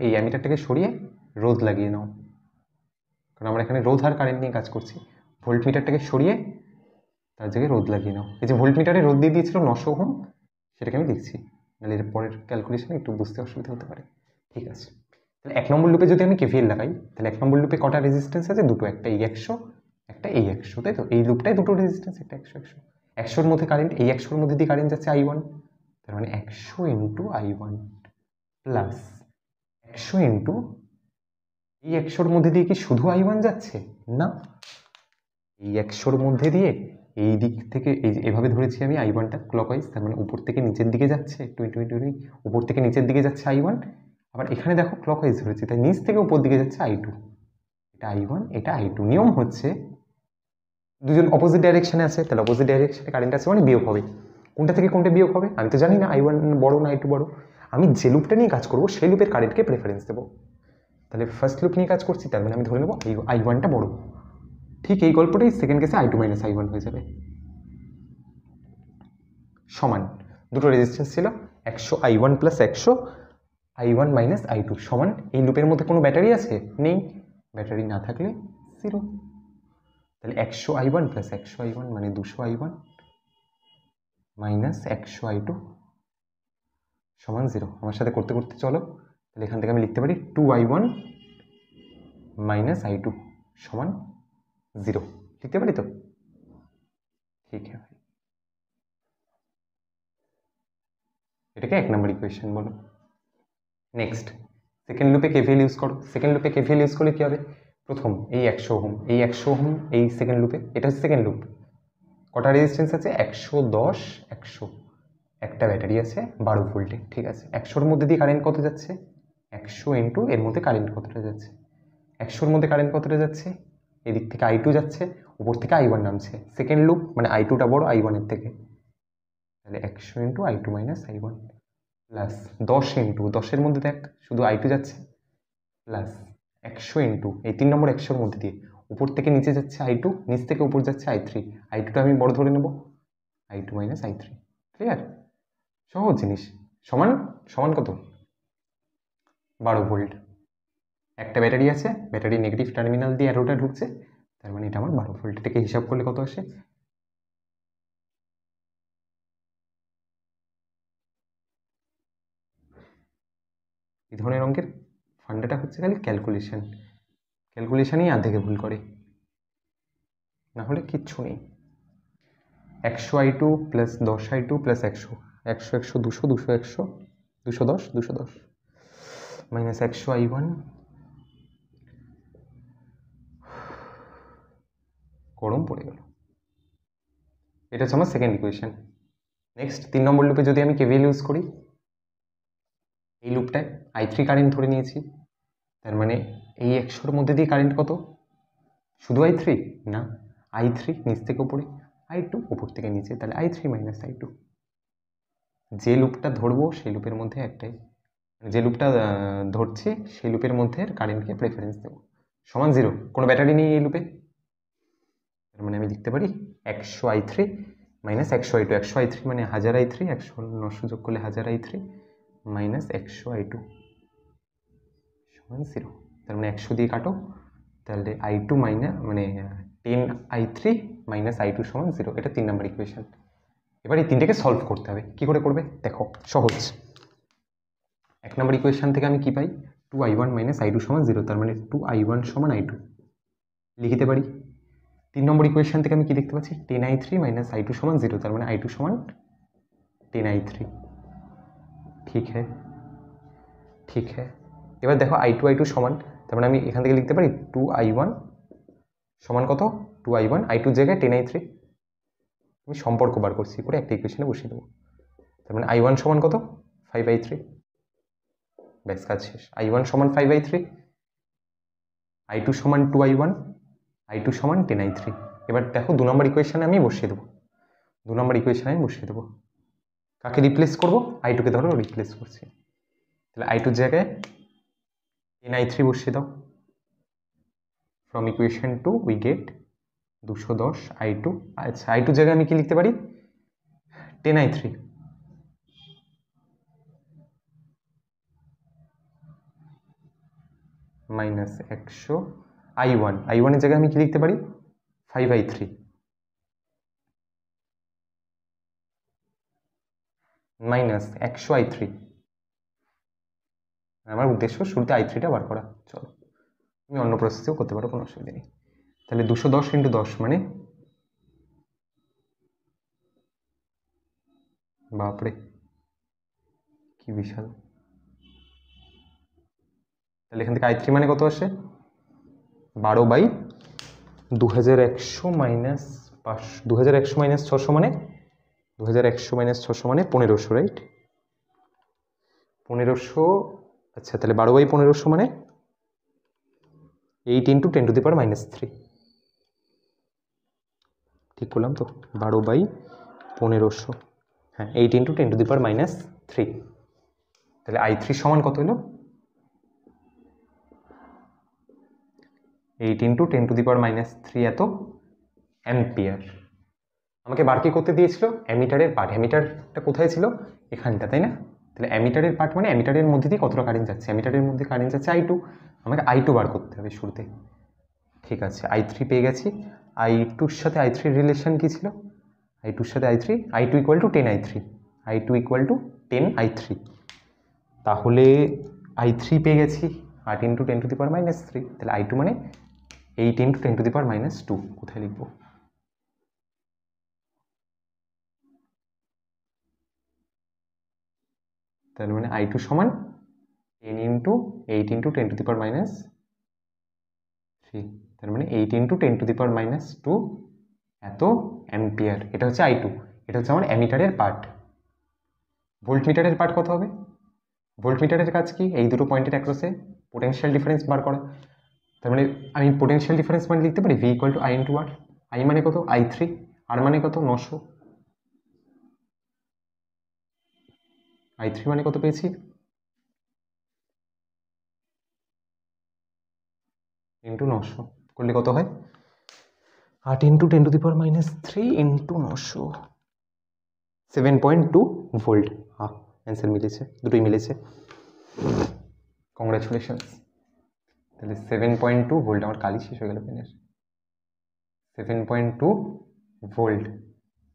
ये एमिटारटाके सरिए रोध लागिए नाओ कारण आमरा एखाने रोध आर कारेंट निये काज करछि भोल्टमिटारटाके सरिए तार जायगाय रोध लागिए नाओ एई जे भोल्टमिटारे रोध दिए दिएछिलो नशो ओहम सेटाके आमि लिखछि नाहले एर परेर क्यालकुलेशने एकटु बुझते असुविधा होते पारे ठीक आछे ताहले एक नम्बर लूपे जोदि आमि केभिएल लागाई ताहले एक नम्बर लूपे कटा रेजिस्टेंस आछे दुटो एकटा ए एकशो एकटा ए एकशो ताई तो एई लूपटाय दुटो रेजिस्टेंस एकटा एकशो एकशो एकशोर मध्य कारेंट ए एकशोर मध्य दिये कारेंट जाच्छे आई वन तार माने एकशो इंटू आई वन प्लस एकशो इंटू एकशोर मध्य दिए कि शुधु आई वन जाच्छे ना एकशोर मध्य दिए एई दिक थेके एभावे धरेछि आमि आई वन टा क्लकवाइज तार माने ऊपर थेके नीचेर दिके जाच्छे टुइटुइ टुइटुइ ऊपर थेके नीचेर दिके जाच्छे आई वन आबार एखाने देखो क्लकवाइज धरेछि ताई नीच थेके ऊपर दिके जाच्छे आई to Etah I one Etah I to नियम हच्छे दुजन अपोजिट डायरेक्शने आछे ताहले अपोजिट डायरेक्शने कारेंट आछे माने बियोग होबे কোনটা থেকে কোনটা বিয়োগ হবে আমি তো জানি না আই ওয়ান বড় না আই টু বড় আমি যে লুপটা নিয়ে কাজ করব সেই লুপের কারেন্টকে প্রেফারেন্স দেব তাহলে ফার্স্ট লুপ নিয়ে কাজ করছি তার মানে আমি ধরে নেব আই ওয়ানটা বড় ঠিক এই গল্পটাই সেকেন্ড কেসে আই টু - আই ওয়ান হয়ে যাবে समान दुटो रेजिस्टेंस छिलो एकशो आई वन प्लस एकशो I one minus I two समान ए लूपर मध्य कोनो बैटारि आछे नेई बैटारि ना थाकले जिरो ताहले एकशो आई वन प्लस एकशो आई वन माने दुशो आई वन माइनस एकशो आई टू समान जिरो आमार साथे करते करते चलो ताहले एखान थेके आमि लिखते पारी two I one minus I two समान जिरो लिखते पारी तो ठीक है भाई এটাকে এক নম্বর ইকুয়েশন বলো। নেক্সট সেকেন্ড লুপে কেভিএল ইউজ করো। সেকেন্ড লুপে কেভিএল ইউজ করলে কি হবে? প্রথম এই একশো ওহম এই একশো ওহম এই সেকেন্ড লুপে এটা হচ্ছে সেকেন্ড লুপ। কটা রেজিস্ট্যান্স আছে? একশো দশ একশো একটা ব্যাটারি আছে বারো ভোল্টে। ঠিক আছে, একশোর মধ্যে দিয়ে কারেন্ট কত যাচ্ছে? একশো ইন্টু এর মধ্যে কারেন্ট কতটা যাচ্ছে? একশোর মধ্যে কারেন্ট কতটা যাচ্ছে? এদিক থেকে আই টু যাচ্ছে, উপর থেকে আই ওয়ান নামছে। সেকেন্ড লুপ মানে আই টুটা বড় আই ওয়ানের থেকে। তাহলে একশো into I two minus I one plus দশ ইন্টু দশের মধ্যে দেখ শুধু আই টু যাচ্ছে, প্লাস একশো ইন্টু এই তিন নম্বর একশোর মধ্যে দিয়ে উপর থেকে নিচে যাচ্ছে আই টু, নিচ থেকে উপর যাচ্ছে আই থ্রি। আই টুটা আমি বড় ধরে নেব I two minus I three. Clear? সহজ জিনিস। সমান সমান কত? বারো ভোল্ট। একটা ব্যাটারি আছে, ব্যাটারি নেগেটিভ টার্মিনাল দিয়ে অ্যারোটা ঢুকছে, তার মানে এটা আমার বারো ভোল্ট। এটাকে হিসাব করলে কত আসে? এই ধরনের অঙ্কের ফান্ডাটা হচ্ছে খালি ক্যালকুলেশন। ক্যালকুলেশনই আর্ধেকে ভুল করে, না হলে কিচ্ছু নেই। একশো আই টু প্লাস দশ আই টু প্লাস একশো একশো একশো দুশো দুশো একশো দুশো দশ দুশো দশ মাইনাস একশো আই ওয়ান গরম পড়ে গেল। এটা হচ্ছে আমার সেকেন্ড ইকুয়েশন। নেক্সট তিন নম্বর লুপে যদি আমি কেভিএল ইউজ করি, এই লুপটায় আই থ্রি কারেন্ট ধরে নিয়েছি, তার মানে এই একশোর মধ্যে দিয়ে কারেন্ট কত? শুধু আই থ্রি না, আই থ্রি নিচ থেকে উপরে, আই টু উপর থেকে নিচে, তাহলে I three minus I two. যে লুপটা ধরবো সেই লুপের মধ্যে একটাই, যে লুপটা ধরছি সেই লুপের মধ্যে কারেন্টকে প্রেফারেন্স দেবো। সমান জিরো, কোনো ব্যাটারি নেই এই লুপে। তার মানে আমি লিখতে পারি একশো আই থ্রি মাইনাস একশো আই টু। একশো আই থ্রি মানে হাজার আই থ্রি, একশো নশো যোগ করলে হাজার আই থ্রি মাইনাস একশো আই টু সমান জিরো। তার মানে একশো দিয়ে কাটো, তাহলে আই টু মাইনাস মানে ten I three minus I two সমান জিরো। এটা তিন নম্বর ইকুয়েশন। এবার এই তিনটাকে সলভ করতে হবে। কী করে করবে দেখো, সহজ। এক নম্বর ইকুয়েশন থেকে আমি কী পাই? Two I one minus I two সমান জিরো। তার মানে টু আই ওয়ান সমান আই টু লিখতে পারি। তিন নম্বর ইকুয়েশন থেকে আমি কী দেখতে পাচ্ছি? Ten I three minus I two সমান জিরো। তার মানে আই টু সমান টেন আই থ্রি। ठीक है ठीक है। এবার দেখো আই টু আই টু সমান, তার মানে আমি এখান থেকে লিখতে পারি টু আই ওয়ান সমান কত? টু আই ওয়ান আই টুর জায়গায় টেন আই থ্রি। আমি সম্পর্ক বার করছি করে একটা ইকুয়েশনে বসিয়ে দেবো। তার মানে আই ওয়ান সমান কত? Five I three. ব্যাস, কাজ শেষ। আই ওয়ান সমান five I three, I two সমান two I one, I two সমান টেন আই থ্রি। এবার দেখো দু নম্বর ইকুয়েশনে আমি বসিয়ে দেবো। দু নম্বর ইকুয়েশনে আমি বসিয়ে দেবো কাকে রিপ্লেস করবো? আই টুকে ধরো রিপ্লেস করছি, তাহলে আই টুর জায়গায় টেন আই থ্রি বসিয়ে দাও। From equation two we get দুশো দশ আই টু। আচ্ছা, আই টুর জায়গায় আমি কি লিখতে পারি? Ten I three. মাইনাস একশো আই ওয়ান, আই ওয়ানের জায়গায় আমি কি লিখতে পারি? ফাইভ আই থ্রি মাইনাস একশো আই থ্রি। আমার উদ্দেশ্য শুরুতে আই থ্রিটা বার করা। চলো, তুমি অন্য প্রসেসেও করতে পারো, কোনো অসুবিধা নেই। তাহলে দুশো দশ ইন্টু দশ মানে বাপরে কি বিশাল। তাহলে এখান থেকে আই থ্রি মানে কত আসে? বারো বাই দু হাজার একশো মাইনাস পাঁচশো দু হাজার একশো মাইনাস ছশো মানে দু হাজার একশো মাইনাস ছশো মানে পনেরোশো। রাইট, পনেরোশো। আচ্ছা, তাহলে বারো বাই পনেরোশো মানে eight into ten to the power minus three. ঠিক বললাম তো? বারো বাই পনেরোশো, হ্যাঁ, eight into ten to the power minus three. তাহলে আই থ্রি সমান কত হলো? Eight into ten to the power minus three এত অ্যাম্পিয়ার। আমাকে বার কি করতে দিয়েছিল অ্যামিটারের পার্ট। অ্যামিটারটা কোথায় ছিল? এখানটা, তাই না? তাহলে অ্যামিটারের পার্ট মানে অ্যামিটারের মধ্যে দিয়ে কতটা কারেন্ট যাচ্ছে। অ্যামিটারের মধ্যে কারেন্ট যাচ্ছে আই টু, আমাকে আই টু বার করতে হবে শুরুতে। ঠিক আছে, আই থ্রি পেয়ে গেছি। আই টুর সাথে আই থ্রির রিলেশন কী ছিল? আই টুর সাথে I three, I two equal to ten I three, I two equal to ten I three. তাহলে আই থ্রি পেয়ে গেছি আট into ten to the power minus three, তাহলে আই টু মানে eight into ten to the power minus two. কোথায় লিখবো? তাহলে মানে আই টু সমান ten into eight into ten to the power minus three, তার মানে eight into ten to the power minus two এত অ্যাম্পিয়ার। এটা হচ্ছে আই টু, এটা হচ্ছে আমার অ্যামিটারের পার্ট। ভোল্ট মিটারের পার্ট কত হবে? ভোল্ট মিটারের কাজ কি? এই দুটো পয়েন্টের অ্যাক্রসে পোটেনশিয়াল ডিফারেন্স বার করা। তার মানে আমি পোটেনশিয়াল ডিফারেন্স মানে লিখতে পারি V equal to I into R. I মানে কত? আই থ্রি, আর মানে কত? নশো। আই থ্রি মানে কত পেয়েছি? ইন্টু নশো করলে কত হয়? আট into ten to the power minus three into নশো, সেভেন পয়েন্ট টু ভোল্ট। হ্যাঁ, অ্যান্সার মিলেছে, দুটোই মিলেছে। কংগ্রাচুলেশনস। তাহলে সেভেন পয়েন্ট টু ভোল্ট, আমার কালি শেষ হয়ে গেল পেনের। সেভেন পয়েন্ট টু ভোল্ট,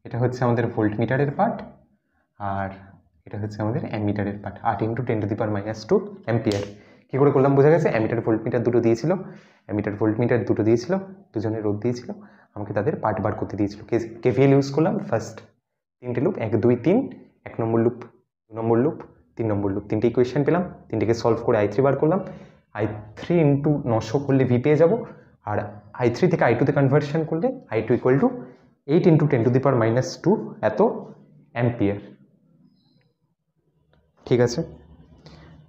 এটা হচ্ছে আমাদের ভোল্ট মিটারের পার্ট, আর এটা হচ্ছে আমাদের অ্যামিটারের পার্ট। আট into ten to the power minus two ampere. কী করে করলাম বোঝা গেছে? অ্যামিটার ভোল্ট মিটার দুটো দিয়েছিল, অ্যামিটার ভোল্ট মিটার দুটো দিয়েছিল, দুজনে রোধ দিয়েছিল, আমাকে তাদের পার্ট বার করতে দিয়েছিল। কেভিএল ইউজ করলাম। ফার্স্ট তিনটে লুপ, এক দুই তিন, এক নম্বর লুপ, দু নম্বর লুপ, তিন নম্বর লুপ, তিনটে ইকুয়েশন পেলাম। তিনটেকে সলভ করে আই থ্রি বার করলাম। আই থ্রি ইন্টু নশো করলে ভি পেয়ে যাবো, আর আই থ্রি থেকে আই টুতে কনভার্সন করলে I two equal to eight into ten to the power minus two এত অ্যাম্পিয়ার। ঠিক আছে,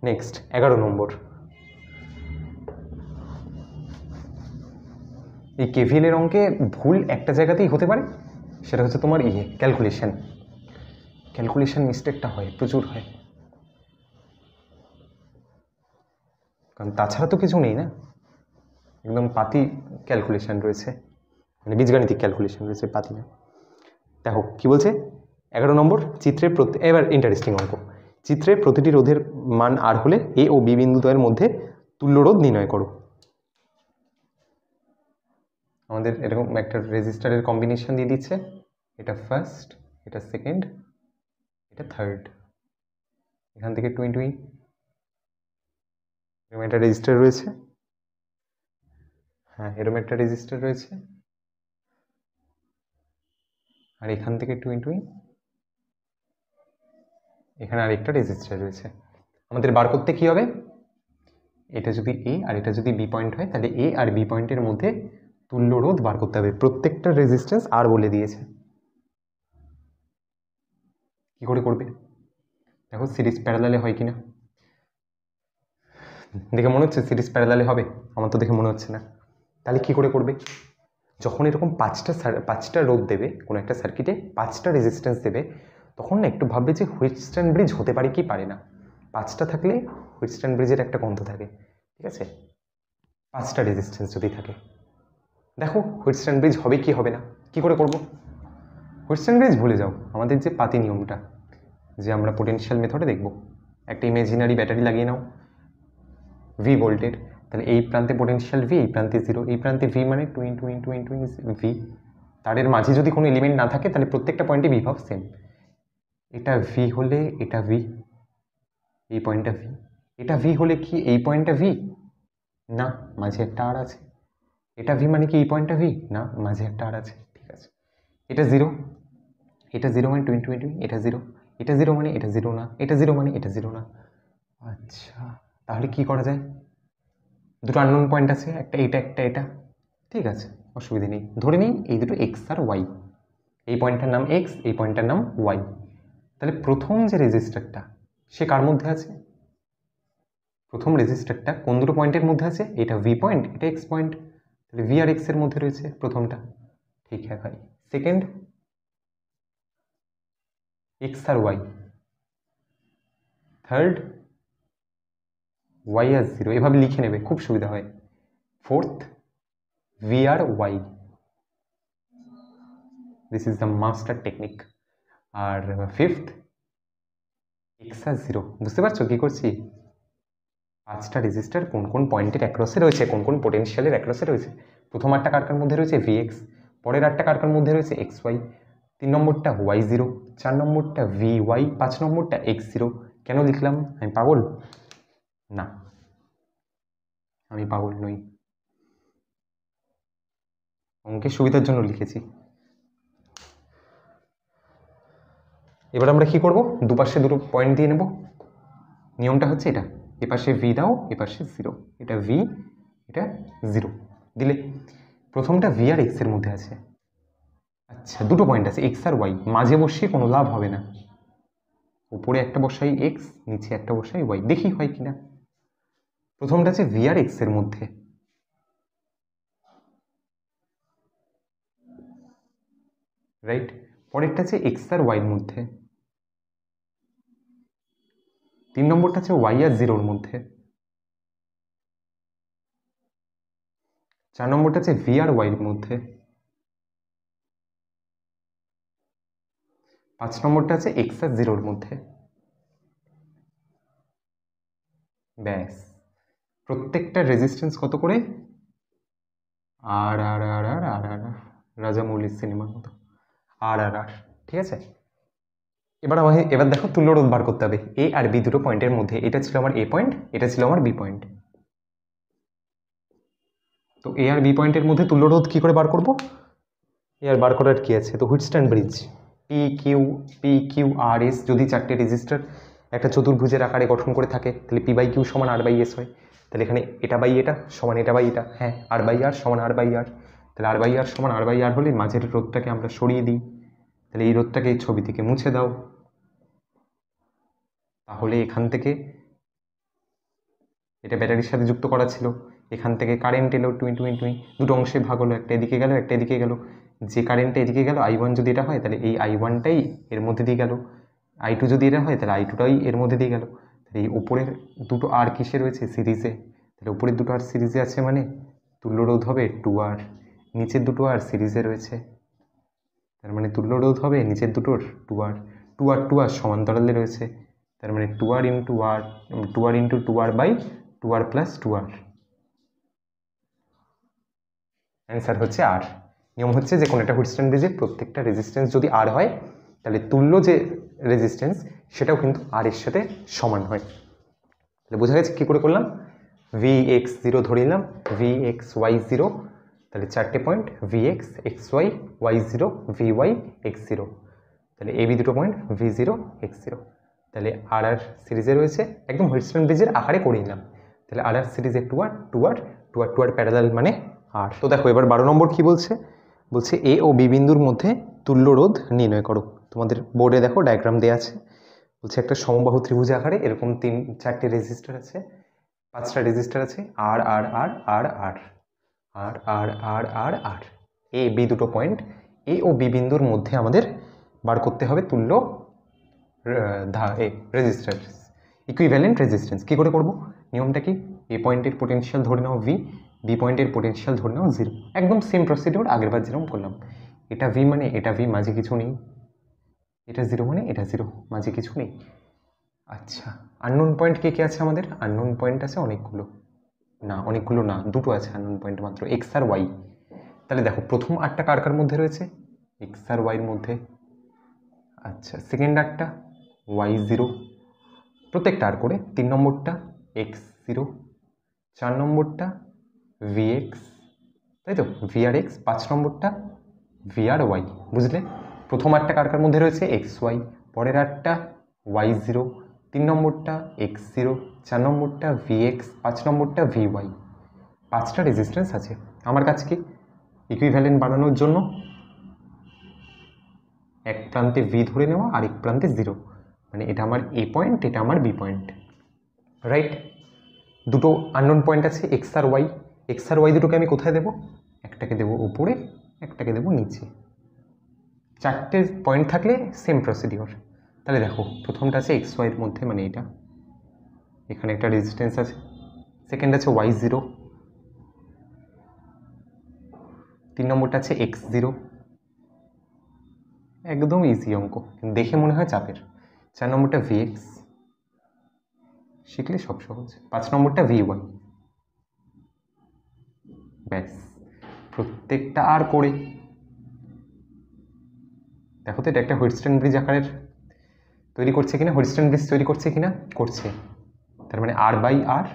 নেক্সট এগারো নম্বর। এই কেভিএলের অঙ্কে ভুল একটা জায়গাতেই হতে পারে, সেটা হচ্ছে তোমার ইয়ে ক্যালকুলেশন। ক্যালকুলেশন মিস্টেকটা হয়, প্রচুর হয়, কারণ তাছাড়া তো কিছু নেই না। একদম পাতি ক্যালকুলেশন রয়েছে, মানে বীজগাণিতিক ক্যালকুলেশন রয়েছে, পাতি না। দেখো কী বলছে এগারো নম্বর চিত্রে। প্রতি এবার ইন্টারেস্টিং অঙ্ক। চিত্রে প্রতিটি রোধের মান আর হলে এ ও বি বিন্দুদ্বয়ের মধ্যে তুল্য রোধ নির্ণয় করো। আমাদের এরকম একটা রেজিস্টারের কম্বিনেশন দিয়ে দিচ্ছে, এটা ফার্স্ট, এটা সেকেন্ড, এটা থার্ড, এখান থেকে টোয়েন্টি এরকম একটা রেজিস্টার রয়েছে। হ্যাঁ, এরকম একটা রেজিস্টার রয়েছে, আর এখান থেকে টোয়েন্টি, এখানে আরেকটা রেজিস্টার রয়েছে। আমাদের বার করতে কী হবে? এটা যদি এ আর এটা যদি বি পয়েন্ট হয়, তাহলে এ আর বি পয়েন্টের মধ্যে তুল্য রোধ বার করতে হবে। প্রত্যেকটা রেজিস্ট্যান্স আর বলে দিয়েছে। কি করে করবে? দেখো সিরিজ প্যারালালে হয় কিনা। দেখে মনে হচ্ছে সিরিজ প্যারালালে হবে, আমার তো দেখে মনে হচ্ছে না। তাহলে কি করে করবে? যখন এরকম পাঁচটা পাঁচটা রোধ দেবে কোনো একটা সার্কিটে, পাঁচটা রেজিস্ট্যান্স দেবে, তখন না একটু ভাববে যে হুইটস্টোন ব্রিজ হতে পারে কি পারে না। পাঁচটা থাকলে হুইটস্টোন ব্রিজের একটা গন্ধ থাকে, ঠিক আছে? পাঁচটা রেজিস্ট্যান্স যদি থাকে, দেখো হুইটস্টোন ব্রিজ হবে কি হবে না। কি করে করব? হুইটস্টোন ব্রিজ ভুলে যাও, আমাদের যে পাতি নিয়মটা, যে আমরা পোটেনশিয়াল মেথডে দেখব। একটা ইমাজিনারি ব্যাটারি লাগিয়ে নাও ভি ভোল্টের, তাহলে এই প্রান্তে পোটেনশিয়াল ভি, এই প্রান্তে জিরো, এই প্রান্তে ভি মানে two into into into V. তারের মাঝে যদি কোনো এলিমেন্ট না থাকে, তাহলে প্রত্যেকটা পয়েন্টে বিভব সেম। এটা ভি হলে এটা ভি, এই পয়েন্টটা ভি। এটা ভি হলে কি এই পয়েন্টটা ভি? না, মাঝে একটা আর আছে। এটা ভি মানে কি এই পয়েন্টটা ভি? না, মাঝে একটা আর আছে। ঠিক আছে, এটা জিরো, এটা জিরো মানে টোয়েন্টি টোয়েন্টি, এটা জিরো, এটা জিরো মানে এটা জিরো না, এটা জিরো মানে এটা জিরো না। আচ্ছা, তাহলে কি করা যায়? দুটো আননোন পয়েন্ট আছে, একটা এটা একটা এটা, ঠিক আছে, অসুবিধা নেই। ধরে নিই এই দুটো এক্স আর ওয়াই, এই পয়েন্টটার নাম এক্স, এই পয়েন্টটার নাম ওয়াই। তাহলে প্রথম যে রেজিস্টারটা সে কার মধ্যে আছে? প্রথম রেজিস্টারটা কোন দুটো পয়েন্টের মধ্যে আছে? এটা ভি পয়েন্ট, এটা এক্স পয়েন্ট। তাহলে ভি আর এক্সের মধ্যে রয়েছে প্রথমটা, ঠিক হ্যাঁ ভাই। সেকেন্ড এক্স আর ওয়াই, থার্ড ওয়াই আর জিরো, এভাবে লিখে নেবে, খুব সুবিধা হয়। ফোর্থ ভি আর Y, This is the master technique. আর fifth एक्सा ज़ीरो বুঝতে পারছো কি করছি পাঁচটা রেজিস্টার কোন কোন পয়েন্টের অ্যাক্রসে রয়েছে কোন কোন পটেনশিয়ালের অ্যাক্রসে রয়েছে প্রথম আটটা কারকার মধ্যে রয়েছে vx পরের আটটা কারকার মধ্যে রয়েছে xy তিন নম্বরটা y ज़ीरो চার নম্বরটা vy পাঁচ নম্বরটা x ज़ीरो কেন লিখলাম আমি পাগল না আমি পাগল নই অঙ্কের সুবিধার জন্য লিখেছি এবার আমরা কি করব দুপাশে দুটো পয়েন্ট দিয়ে নেব নিয়মটা হচ্ছে এটা এই পাশে v দাও এই পাশে ज़ीरो এটা v এটা ज़ीरो দিলে প্রথমটা v আর x এর মধ্যে আছে আচ্ছা দুটো পয়েন্ট আছে x আর y মাঝে বসিয়ে কোনো লাভ হবে না উপরে একটা বসাই x নিচে একটা বসাই y দেখি হয় কিনা প্রথমটা আছে v আর x এর মধ্যে রাইট পরেরটা আছে x আর y এর মধ্যে तीन नम्बर टा वाई और जीरो मध्य चार नम्बर टा वी और वाई मध्य पाँच नम्बर टा एक्स और जीरो मध्य बस प्रत्येकटा रेजिस्टेंस कत करे R R R R R R Rajamouli सिनेमार मत आर आर आर ठीक है এবার আমাকে এবার দেখো তুল্যরোধ বার করতে হবে এ আর বি দুটো পয়েন্টের মধ্যে এটা ছিল আমার এ পয়েন্ট এটা ছিল আমার বি পয়েন্ট তো এ আর বি পয়েন্টের মধ্যে তুল্যরোধ কি করে বার করব এ আর বার করার কি আছে তো Wheatstone bridge P Q P Q R S যদি চারটি রেজিস্টার একটা চতুর্ভুজের আকারে গঠন করে থাকে তাহলে পি বাই কিউ সমান আর বাই এস হয় তাহলে এখানে এটা বাই এটা সমান এটা বাই এটা হ্যাঁ আর বাই আর সমান আর বাই আর তাহলে আর বাই আর সমান আর বাই আর হলে মাঝের রোধটাকে আমরা সরিয়ে দিই তাহলে এই রোধটাকে এই ছবি থেকে মুছে দাও তাহলে এখান থেকে এটা ব্যাটারির সাথে যুক্ত করা ছিল এখান থেকে কারেন্ট এলো টুই টুই টুই দুটো অংশে ভাগ হলো একটা এদিকে গেল একটা এদিকে গেল যে কারেন্টটা এদিকে গেল আই ওয়ান যদি এটা হয় তাহলে এই আই ওয়ানটাই এর মধ্যে দিয়ে গেল আই টু যদি এটা হয় তাহলে আই টুটাই এর মধ্যে দিয়ে গেল তাহলে এই ওপরের দুটো আর কিসে রয়েছে সিরিজে তাহলে ওপরের দুটো আর সিরিজে আছে মানে তুল্যরোধ হবে টু আর নিচের দুটো আর সিরিজে রয়েছে তার মানে তুল্যরোধ হবে নিচের দুটোর two R two R two R সমান্তরালে রয়েছে তার মানে two R into R two R into two R by two R plus two R answer হচ্ছে আর নিয়ম হচ্ছে যে কোনো একটা হুইটস্টোন ব্রিজের প্রত্যেকটা রেজিস্ট্যান্স যদি আর হয় তাহলে তুল্য যে রেজিস্ট্যান্স সেটাও কিন্তু আর এর সাথে সমান হয় তাহলে বোঝা গেছে কী করে করলাম ভি এক্স জিরো ধরে নিলাম ভি এক্স ওয়াই জিরো তাহলে চারটে point V X X Y Y zero V Y X zero তাহলে এবি দুটো point V zero X zero তাহলে আর আর সিরিজে রয়েছে একদম হুইটস্টোন ব্রিজের আকারে করে নিলাম তাহলে আর আর সিরিজে two R two R two R two R parallel মানে আর তো দেখো এবার বারো নম্বর কী বলছে বলছে এ ও বি বিন্দুর মধ্যে তুল্যরোধ নির্ণয় করো তোমাদের বোর্ডে দেখো ডায়াগ্রাম দেওয়া আছে বলছে একটা সমবাহু ত্রিভুজ আকারে এরকম তিন চারটে রেজিস্টার আছে পাঁচটা রেজিস্টার আছে R R R R R R R R R R A B দুটো পয়েন্ট এ ও বি বিন্দুর মধ্যে আমাদের বার করতে হবে তুল্য धा ए रेजिस्टेंस इक्विवेलेंट रेजिस्टेंस की करे करब नियमटा कि ए पॉइंटेर पोटेंशियल धरे नाओ v b पॉइंटेर पोटेंशियल धरे नाओ ज़ीरो एकदम सेम प्रोसिडिउर आगेर बार जेरकम करलाम एटा v माने एटा v माझे किछु नेई एटा ज़ीरो माने एटा ज़ीरो माझे किछु नेई अच्छा अननोन पॉइंट के कि आछे आमादेर अननोन पॉइंट आछे अनेकगुलो ना अनेकगुलो ना दुटो आछे अननोन पॉइंट मात्र एक्स आर वाई ताहले देखो प्रथम आठटा कार कार मध्ये रयेछे एक्स आर वाइर मध्ये अच्छा सेकेंड आठटा वाई ज़ीरो प्रत्येकटा आर करे तीन नम्बरटा एक्स ज़ीरो चार नम्बरटा भि एक्स ताई तो भि आर एक्स पाँच नम्बरटा भि आर वाई बुझले प्रथम आठटा कारकार मध्य रयेछे एक्स वाई परेर आठटा वाई ज़ीरो तीन नम्बरटा एक्स ज़ीरो चार नम्बरटा भि एक्स पाँच नम्बरटा भि वाई पाँचटा रेजिस्टेंस आछे आमार काछे कि इक्विवेलेंट बानानोर जोन्नो एक प्रान्ते v धरे नेওয়া और एक प्रान्ते ज़ीरो মানে এটা আমার a পয়েন্ট এটা আমার b পয়েন্ট রাইট দুটো আননোন পয়েন্ট আছে x আর y x আর y দুটোকে আমি কোথায় দেব একটাকে দেব উপরে একটাকে দেব নিচে চারটে পয়েন্ট থাকলে সেম প্রসিডিউর তাহলে দেখো প্রথমটা আছে xy এর মধ্যে মানে এটা এখানে একটা রেজিস্ট্যান্স আছে সেকেন্ড আছে y ज़ीरो তিন নম্বরটা আছে x ज़ीरो एकदम इजी अंक देखे मन है चापेर। चार नम्बर भि एक्स शिखले सब सहज। पाँच नम्बर भि वाई बैस प्रत्येकटा आर करे देखो तो एक ह्यूटस्टन ब्रिज आकार तैरि करा ह्यूटस्टन ब्रिज तैरि करा कर मैं आर बाई आर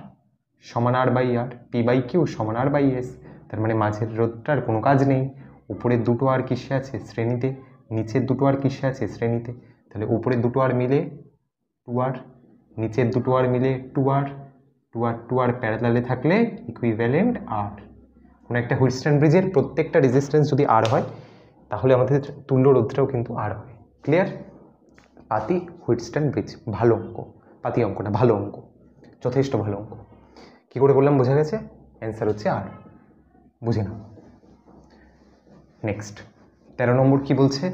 समान R by R P by Q समान आर बाई एस तर मैं माझेर रोडटार कोनो काज नहीं ऊपर दुटो आर किसे आछे श्रेणीते नीचे दुटो आर किसे आछे श्रेणीते ताहले ऊपर दुटो आर मिले टू आर नीचे दुटो आर मिले two R two R two R पैरेलाले थाकले इकुइवेलेंट आर कोनो एकटा ह्यूटस्टन ब्रिजेर प्रत्येकटा रेजिस्टेंस यदि आर हय ताहले आमादेर तुल्य रोधटाओ किन्तु आर हय। क्लियर? पाती ह्यूटस्टन ब्रिज भालो अंक। पाती अंकटा भालो अंक यथेष्ट भालो अंक कि करे बोललाम बोझा गेছে? आंसर হচ্ছে আর। বুঝে নাও। नेक्स्ट तेरह নম্বর কি বলছে?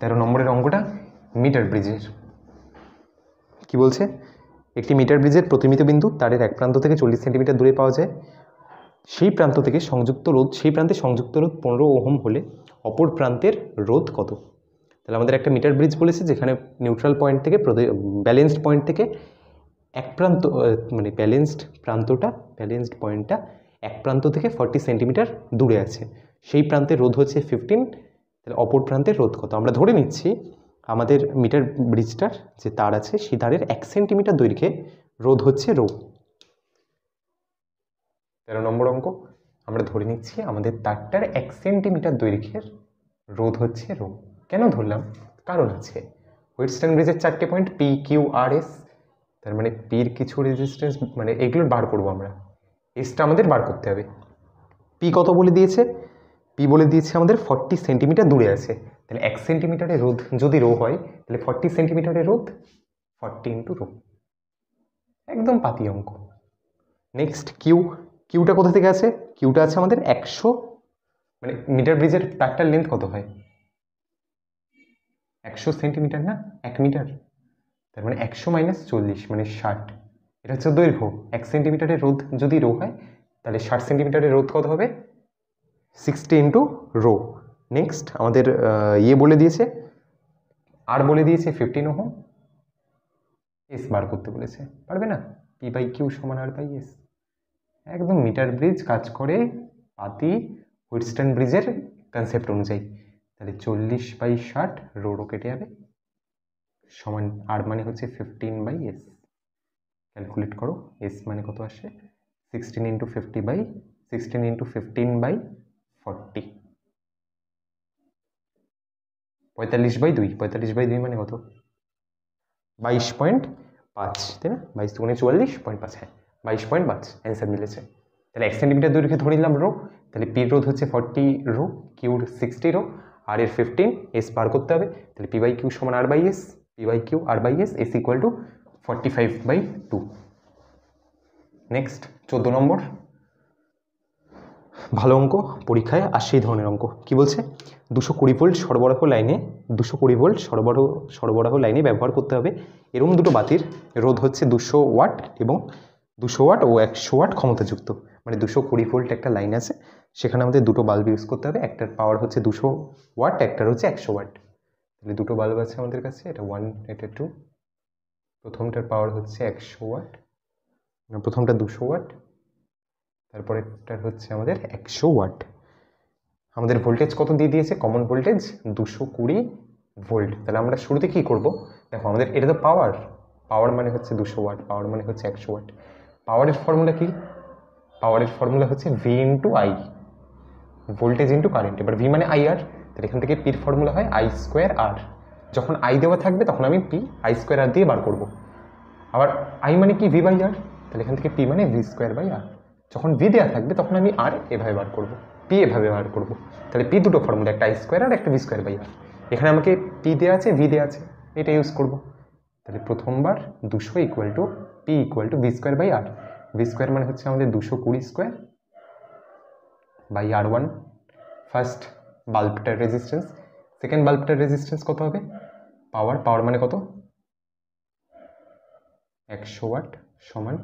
तेरह নম্বরের অঙ্কটা মিটার ব্রিজের কি বলছে? একটি মিটার ব্রিজের প্রতিমিত বিন্দু তারের এক প্রান্ত থেকে চল্লিশ সেন্টিমিটার দূরে পাওয়া যায়। সেই প্রান্ত থেকে সংযুক্ত রোধ সেই প্রান্তে সংযুক্ত রোধ পনেরো ওহম হলে অপর প্রান্তের রোধ কত? তাহলে আমাদের একটা মিটার ব্রিজ বলেছে যেখানে নিউট্রাল পয়েন্ট থেকে ব্যালেন্সড পয়েন্ট থেকে एक प्रांत माने बैलेंसड प्रान्तटा बैलेंसड पॉइंटटा एक प्रांत थेके चालीस सेंटीमिटार दूरे आछे सेई प्रान्ते रोध होच्छे पंद्रह ताहले अपर प्रान्ते रोध कत आमरा धरे निच्छि आमादेर मीटार ब्रिजटार जे तार आछे सेई तारेर एक सेंटीमिटार दैर्घ्ये रोध होच्छे रौ। तेरह नम्बर अंक आमरा धरे निच्छि आमादेर तारटार एक सेंटीमिटार दैर्घ्येर रोध होच्छे रौ। केन धरलाम? कारण आछे ह्यूटस्टन ब्रिजेर चारटे point P Q R S तर मैंने पिर किछु रेजिस्टेंस मैं एगुलो बार करब आमरा एसटा आमादेर बार करते हबे पी कत बोले दिएछे पी बोले दिएछे आमादेर चालीस सेंटीमिटार दूरे आछे ताहले एक सेंटीमिटारे रोध जदि रो हय ताहले चालीस सेंटीमिटारे रोध चालीस इनटू रो एकदम पाती अंक। नेक्स्ट किउ किउटा कोथा थेके आछे किउटा आछे आमादेर सौ माने मीटार ब्रिजेर तारटार लेंथ कत हय सौ सेंटीमिटार ना एक मीटार तर मैं सौ माइनस चालीस मैं साठ ये हे दैर्घ्य एक सेंटीमिटारे रोध जदि रो है तेल साठ सेंटीमिटारे रोध कत होबे साठ इंटू रो। नेक्स्ट आमादेर ये बोले दिए आर बोले दिए पंद्रह ओहम एस बार करते बोलेछे पारबे ना पी बाई किउ समान आर बाई एस एकदम मीटार ब्रिज काज करे पाती ह्यूटस्टन ब्रिजेर कन्सेप्ट अनुयायी ताहले चालीस बाई साठ रो रो केटे जाबे समान आर मान हे फिफ्टीन बाई एस क्यालकुलेट करो एस मान कत आसे sixteen into fifty by sixteen into fifteen by forty पैंतालिस बाई दुई पैंतालिस बाई दुई मान कत बाईस पॉइंट पाँच तक बाईस दुगुणे चुवाल्लिस पॉइंट पाँच है बाईस पॉइंट पाँच आंसर मिले तेल एक सेंटीमिटार दैर्घ्ये धरे निलाम रो तेल पी रोध हे फोर्टी रो किउर सिक्सटी रो आर एर फिफ्टीन एस पार करते हैं तेल पी बाई किउ समान R by S P by Q R by S S equal to forty five by two. Next चौदह नम्बर भलो अंक परीक्षा आसे धरण अंक कि बोलছে दुशो कुड़ी भोल्ट सरबराह लाइने दुशो कुड़ी भोल्ट सरबराह सरबराह लाइने व्यवहार करते हैं एरम दुटो बातिर रोध होच्छे दुशो वाट एबं दुशो वाट और एकशो वाट क्षमतायुक्त मैं दुशो कुड़ी भोल्ट एक लाइन आछे सेखाने आमादेर दुटो बाल्ब यूज करते हैं एकटार पावर होच्छे दुशो वाट एकटार होच्छे एकशो वाट ताहले दुटो बाल्ब आछे आमादेर काछे एटा वन एटा टू प्रथमटार पावर होच्छे एकशो वाट ना प्रथमटा दुशो वाट तारपरेरटार होच्छे आमादेर एकशो वाट आमादेर भोल्टेज कत दिए दिएछे कमन भोल्टेज दुशो कुड़ी भोल्ट ताहले आमरा शुरूते कि करब देखो आमादेर एटा तो पावर पावर माने होच्छे दुशो वाट पावर माने होच्छे एकशो वाट पावारेर फर्मुला कि पावारेर फर्मुला होच्छे v into I voltage into current एबार v माने आई आर तो एखान थेके पिर फर्मुला है आई स्क्वायर आर जखन आई देवा थाकबे तखन आमि पी आई स्क्वायर आर दिए बार करब आबार आई माने कि v बाई आर ताहले एखान थेके पी माने v स्क्वायर बाई आर जखन v देवा थाकबे तखन आमि आर एभाबे बार करब पी एभाबे बार करब ताहले पी दुटो फर्मुला एकटा आई स्क्वायर आर एकटा v स्क्वायर बाई आर एखाने आमाके पी देया आछे v देया आछे एटा इउज करब ताहले प्रथमबार दुशो equal to P equal to v square by R v square माने होच्छे आमादेर दो सौ बीस square by R one first बाल्बटार रेजिस्टेंस सेकेंड बाल्बटार रेजिस्टेंस कत होबे पावर पावर माने कत एकशो वाट समान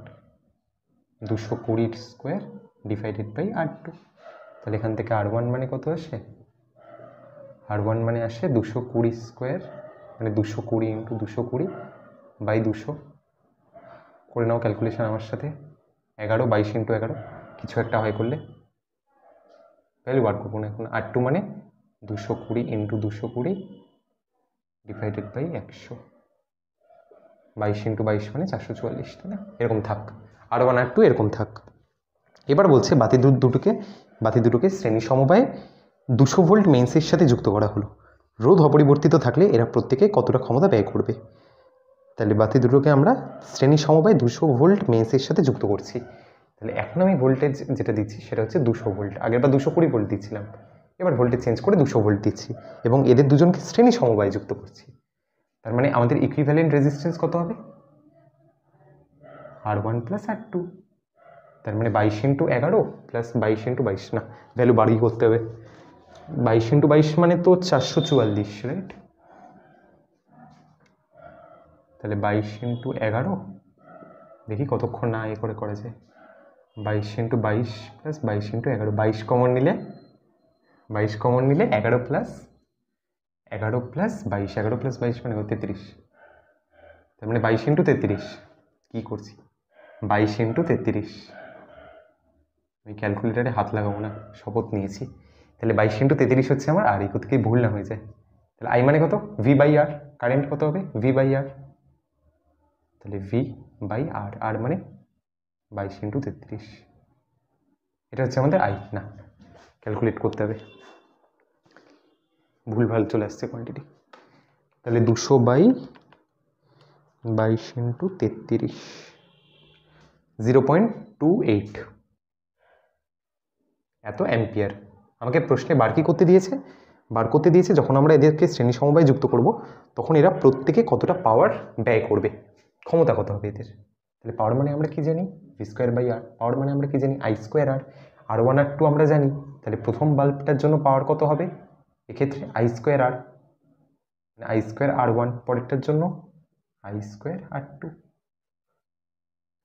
दो सौ बीस square divided by R two ताहले एखान थेके आर वन माने कत आसे आर वन मान आसे दुशो कूड़ी स्कोयर मैं दुशो कूड़ी इंटू दुशो कूड़ी बुशो कर नाओ क्यालकुलेशन हमारे एगारो बस इंटू एगारो किचू एक कर ले भैल्यू बार कर आर टू मान दुशो कूड़ी इंटू दुशो कूड़ी डिवाइडेड बशो बस इंटू बस मैं चारशो चुवाल्लिस एरकम थक आर वन आर टू एरकम थक एबार बोलছে बाती दुटो के बाती दुटो के श्रेणी समबाये दुशो भोल्ट मेन्सर साथे जुक्त करा हलो रोध अपरिवर्तित थाकले एरा प्रत्येके कतटा क्षमता व्यय करबे ताहले बाती दुटोके आमरा श्रेणी समबाये दुशो भोल्ट मेन्सर साथे जुक्त करछि ताहले एखन आमि भोल्टेज जेटा दिच्छि सेटा हच्छे दुशो भोल्ट आगेरबार दुशो कुड़ी भोल्ट दिच्छिलाम एबार भोल्टेज चेंज करे दुशो भोल्ट दिच्छि एबं एदेर दुजनके श्रेणी समबाये जुक्त करछि तार माने आमादेर इकुइभ्यालेंट रेजिस्टेंस कत होबे R one plus R two तार माने बाईस इंटू एगारो प्लस बाईस इंटू बाईस ना भैल्यू बाड़ी करते हैं बाईस इंटू बाईस मान तो चारशो चुवाल्लिस राइट ताहले बाईस इंटू एगारो देखी कतक्षण ना ये करे करा जाए बाईस इंटू बाईस प्लस बाईस इंटू एगारो बाईस कमन निले बाईस कमन निले एगारो प्लस एगारो प्लस बाईस एगारो प्लस बाईस मान तेत्रिश तार माने बाईस इंटू तेत्रिश की करछि बाईस इंटू तेत्रिश क्यालकुलेटारे हाथ लागाबो ना शपथ नियेछि তাহলে বাইশ ইন্টু তেত্রিশ হচ্ছে আমার আর কত কি ভুল না হয়ে যায় তাহলে আই মানে কত ভি বাই আর কারেন্ট কত হবে ভি বাই আর তাহলে ভি বাই আর আর মানে বাইশ ইন্টু তেত্রিশ এটা হচ্ছে আমাদের আই না ক্যালকুলেট করতে হবে ভুলভাল চলে আসছে কোয়ান্টিটি তাহলে দুশো বাই বাইশ ইন্টু তেত্রিশ জিরো পয়েন্ট টু এইট এত অ্যাম্পিয়ার আমাকে প্রশ্নে বারকি করতে দিয়েছে বার করতে দিয়েছে যখন আমরা এদেরকে শ্রেণী সমবায়ে যুক্ত করব তখন এরা প্রত্যেককে কতটা পাওয়ার ব্যয় করবে ক্ষমতা কত হবে এদের তাহলে পাওয়ার মানে আমরা কি জানি v square by r power মানে আমরা কি জানি i square r R one R two আমরা জানি তাহলে প্রথম বাল্বটার জন্য পাওয়ার কত হবে এই ক্ষেত্রে i স্কয়ার r মানে i স্কয়ার আর ওয়ান পরেরটার জন্য i স্কয়ার আর টু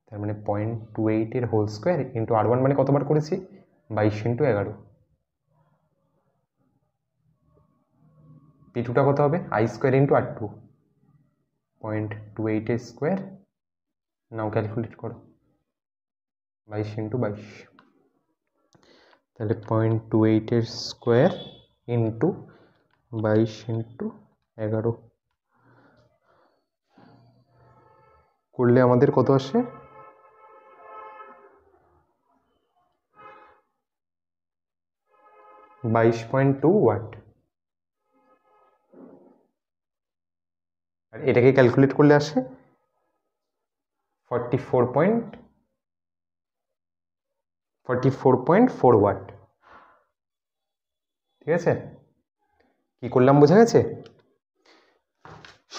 তার মানে পয়েন্ট টু এইট এর whole square into R one মানে কতবার করেছি বাইশ ইনটু এগারো पी टू कत हो I square into R two point two eight square now calculate करो बाईस इंटू बाईस point two eight square into बाईस इंटू एगारो कर ले आमादेर कत आसे बाईस पॉइंट टू वाट एटाके क्यालकुलेट करले आसे forty four point forty four point four watt ठीक है कि करलाम बोझा गेछे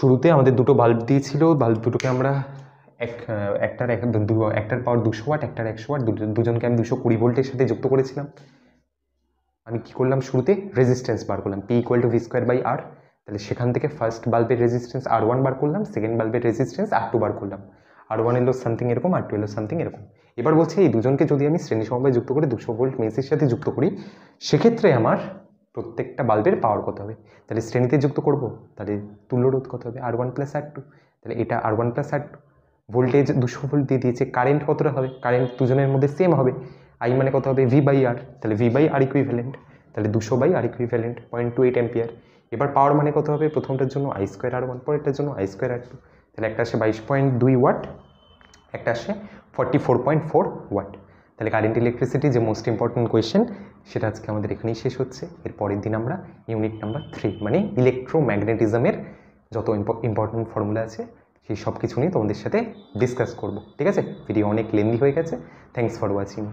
शुरूते आमादेर दुटो बाल्ब दियेछिलो बाल्ब दुटोके आमरा एक एकटार एक दुटो एकटार पावर दुशो वाट एकटार एकशो वाट दुजनके आमि दुशो कुड़ी भोल्टेर साथे जुक्त करेछिलाम आमि कि करलाम शुरूते रेजिस्टेंस বার করলাম P equal to V square by R তাহলে সেখান থেকে ফার্স্ট বাল্বের রেজিস্ট্যান্স আর ওয়ান বার করলাম সেকেন্ড বাল্বের রেজিস্ট্যান্স আর টু বার করলাম আর ওয়ান এর লো সামথিং এরকম আর টু এর লো সামথিং এরকম এবার বলছে এই দুজনকে যদি আমি শ্রেণী সমবায়ে যুক্ত করে দুশো ভোল্ট মেন্সের সাথে যুক্ত করি সেক্ষেত্রে আমার প্রত্যেকটা বাল্বের পাওয়ার কত হবে তাহলে শ্রেণীতে যুক্ত করব তাহলে তুল্য রোধ কত হবে R one plus R two তাহলে এটা R one plus R two voltage দুশো ভোল্ট দিয়ে দিয়েছে কারেন্ট কতটা হবে কারেন্ট দুজনের মধ্যে সেম হবে i মানে কত হবে v বাই r তাহলে v বাই r ইকুইভ্যালেন্ট তাহলে দুশো by r equivalent point two eight ampere এবার পাওয়ার মানে কত হবে প্রথমটার জন্য i স্কয়ার আর ওয়ান পরেরটার জন্য i স্কয়ার আর টু তাহলে একটা আসে বাইশ পয়েন্ট দুই ওয়াট একটা আসে চুয়াল্লিশ পয়েন্ট চার ওয়াট তাহলে কারেন্ট ইলেকট্রিসিটি যে মোস্ট ইম্পর্টেন্ট কোশ্চেন সেটা আজকে আমাদের এখানেই শেষ হচ্ছে এর পরের দিন আমরা ইউনিট নাম্বার তিন মানে ইলেকট্রোম্যাগনেটিজমের যত ইম্পর্টেন্ট ফর্মুলা আছে সেই সব কিছু নিয়ে তোমাদের সাথে ডিসকাস করব ঠিক আছে ভিডিও অনেক লেন্দি হয়ে গেছে থ্যাঙ্কস ফর ওয়াচিং।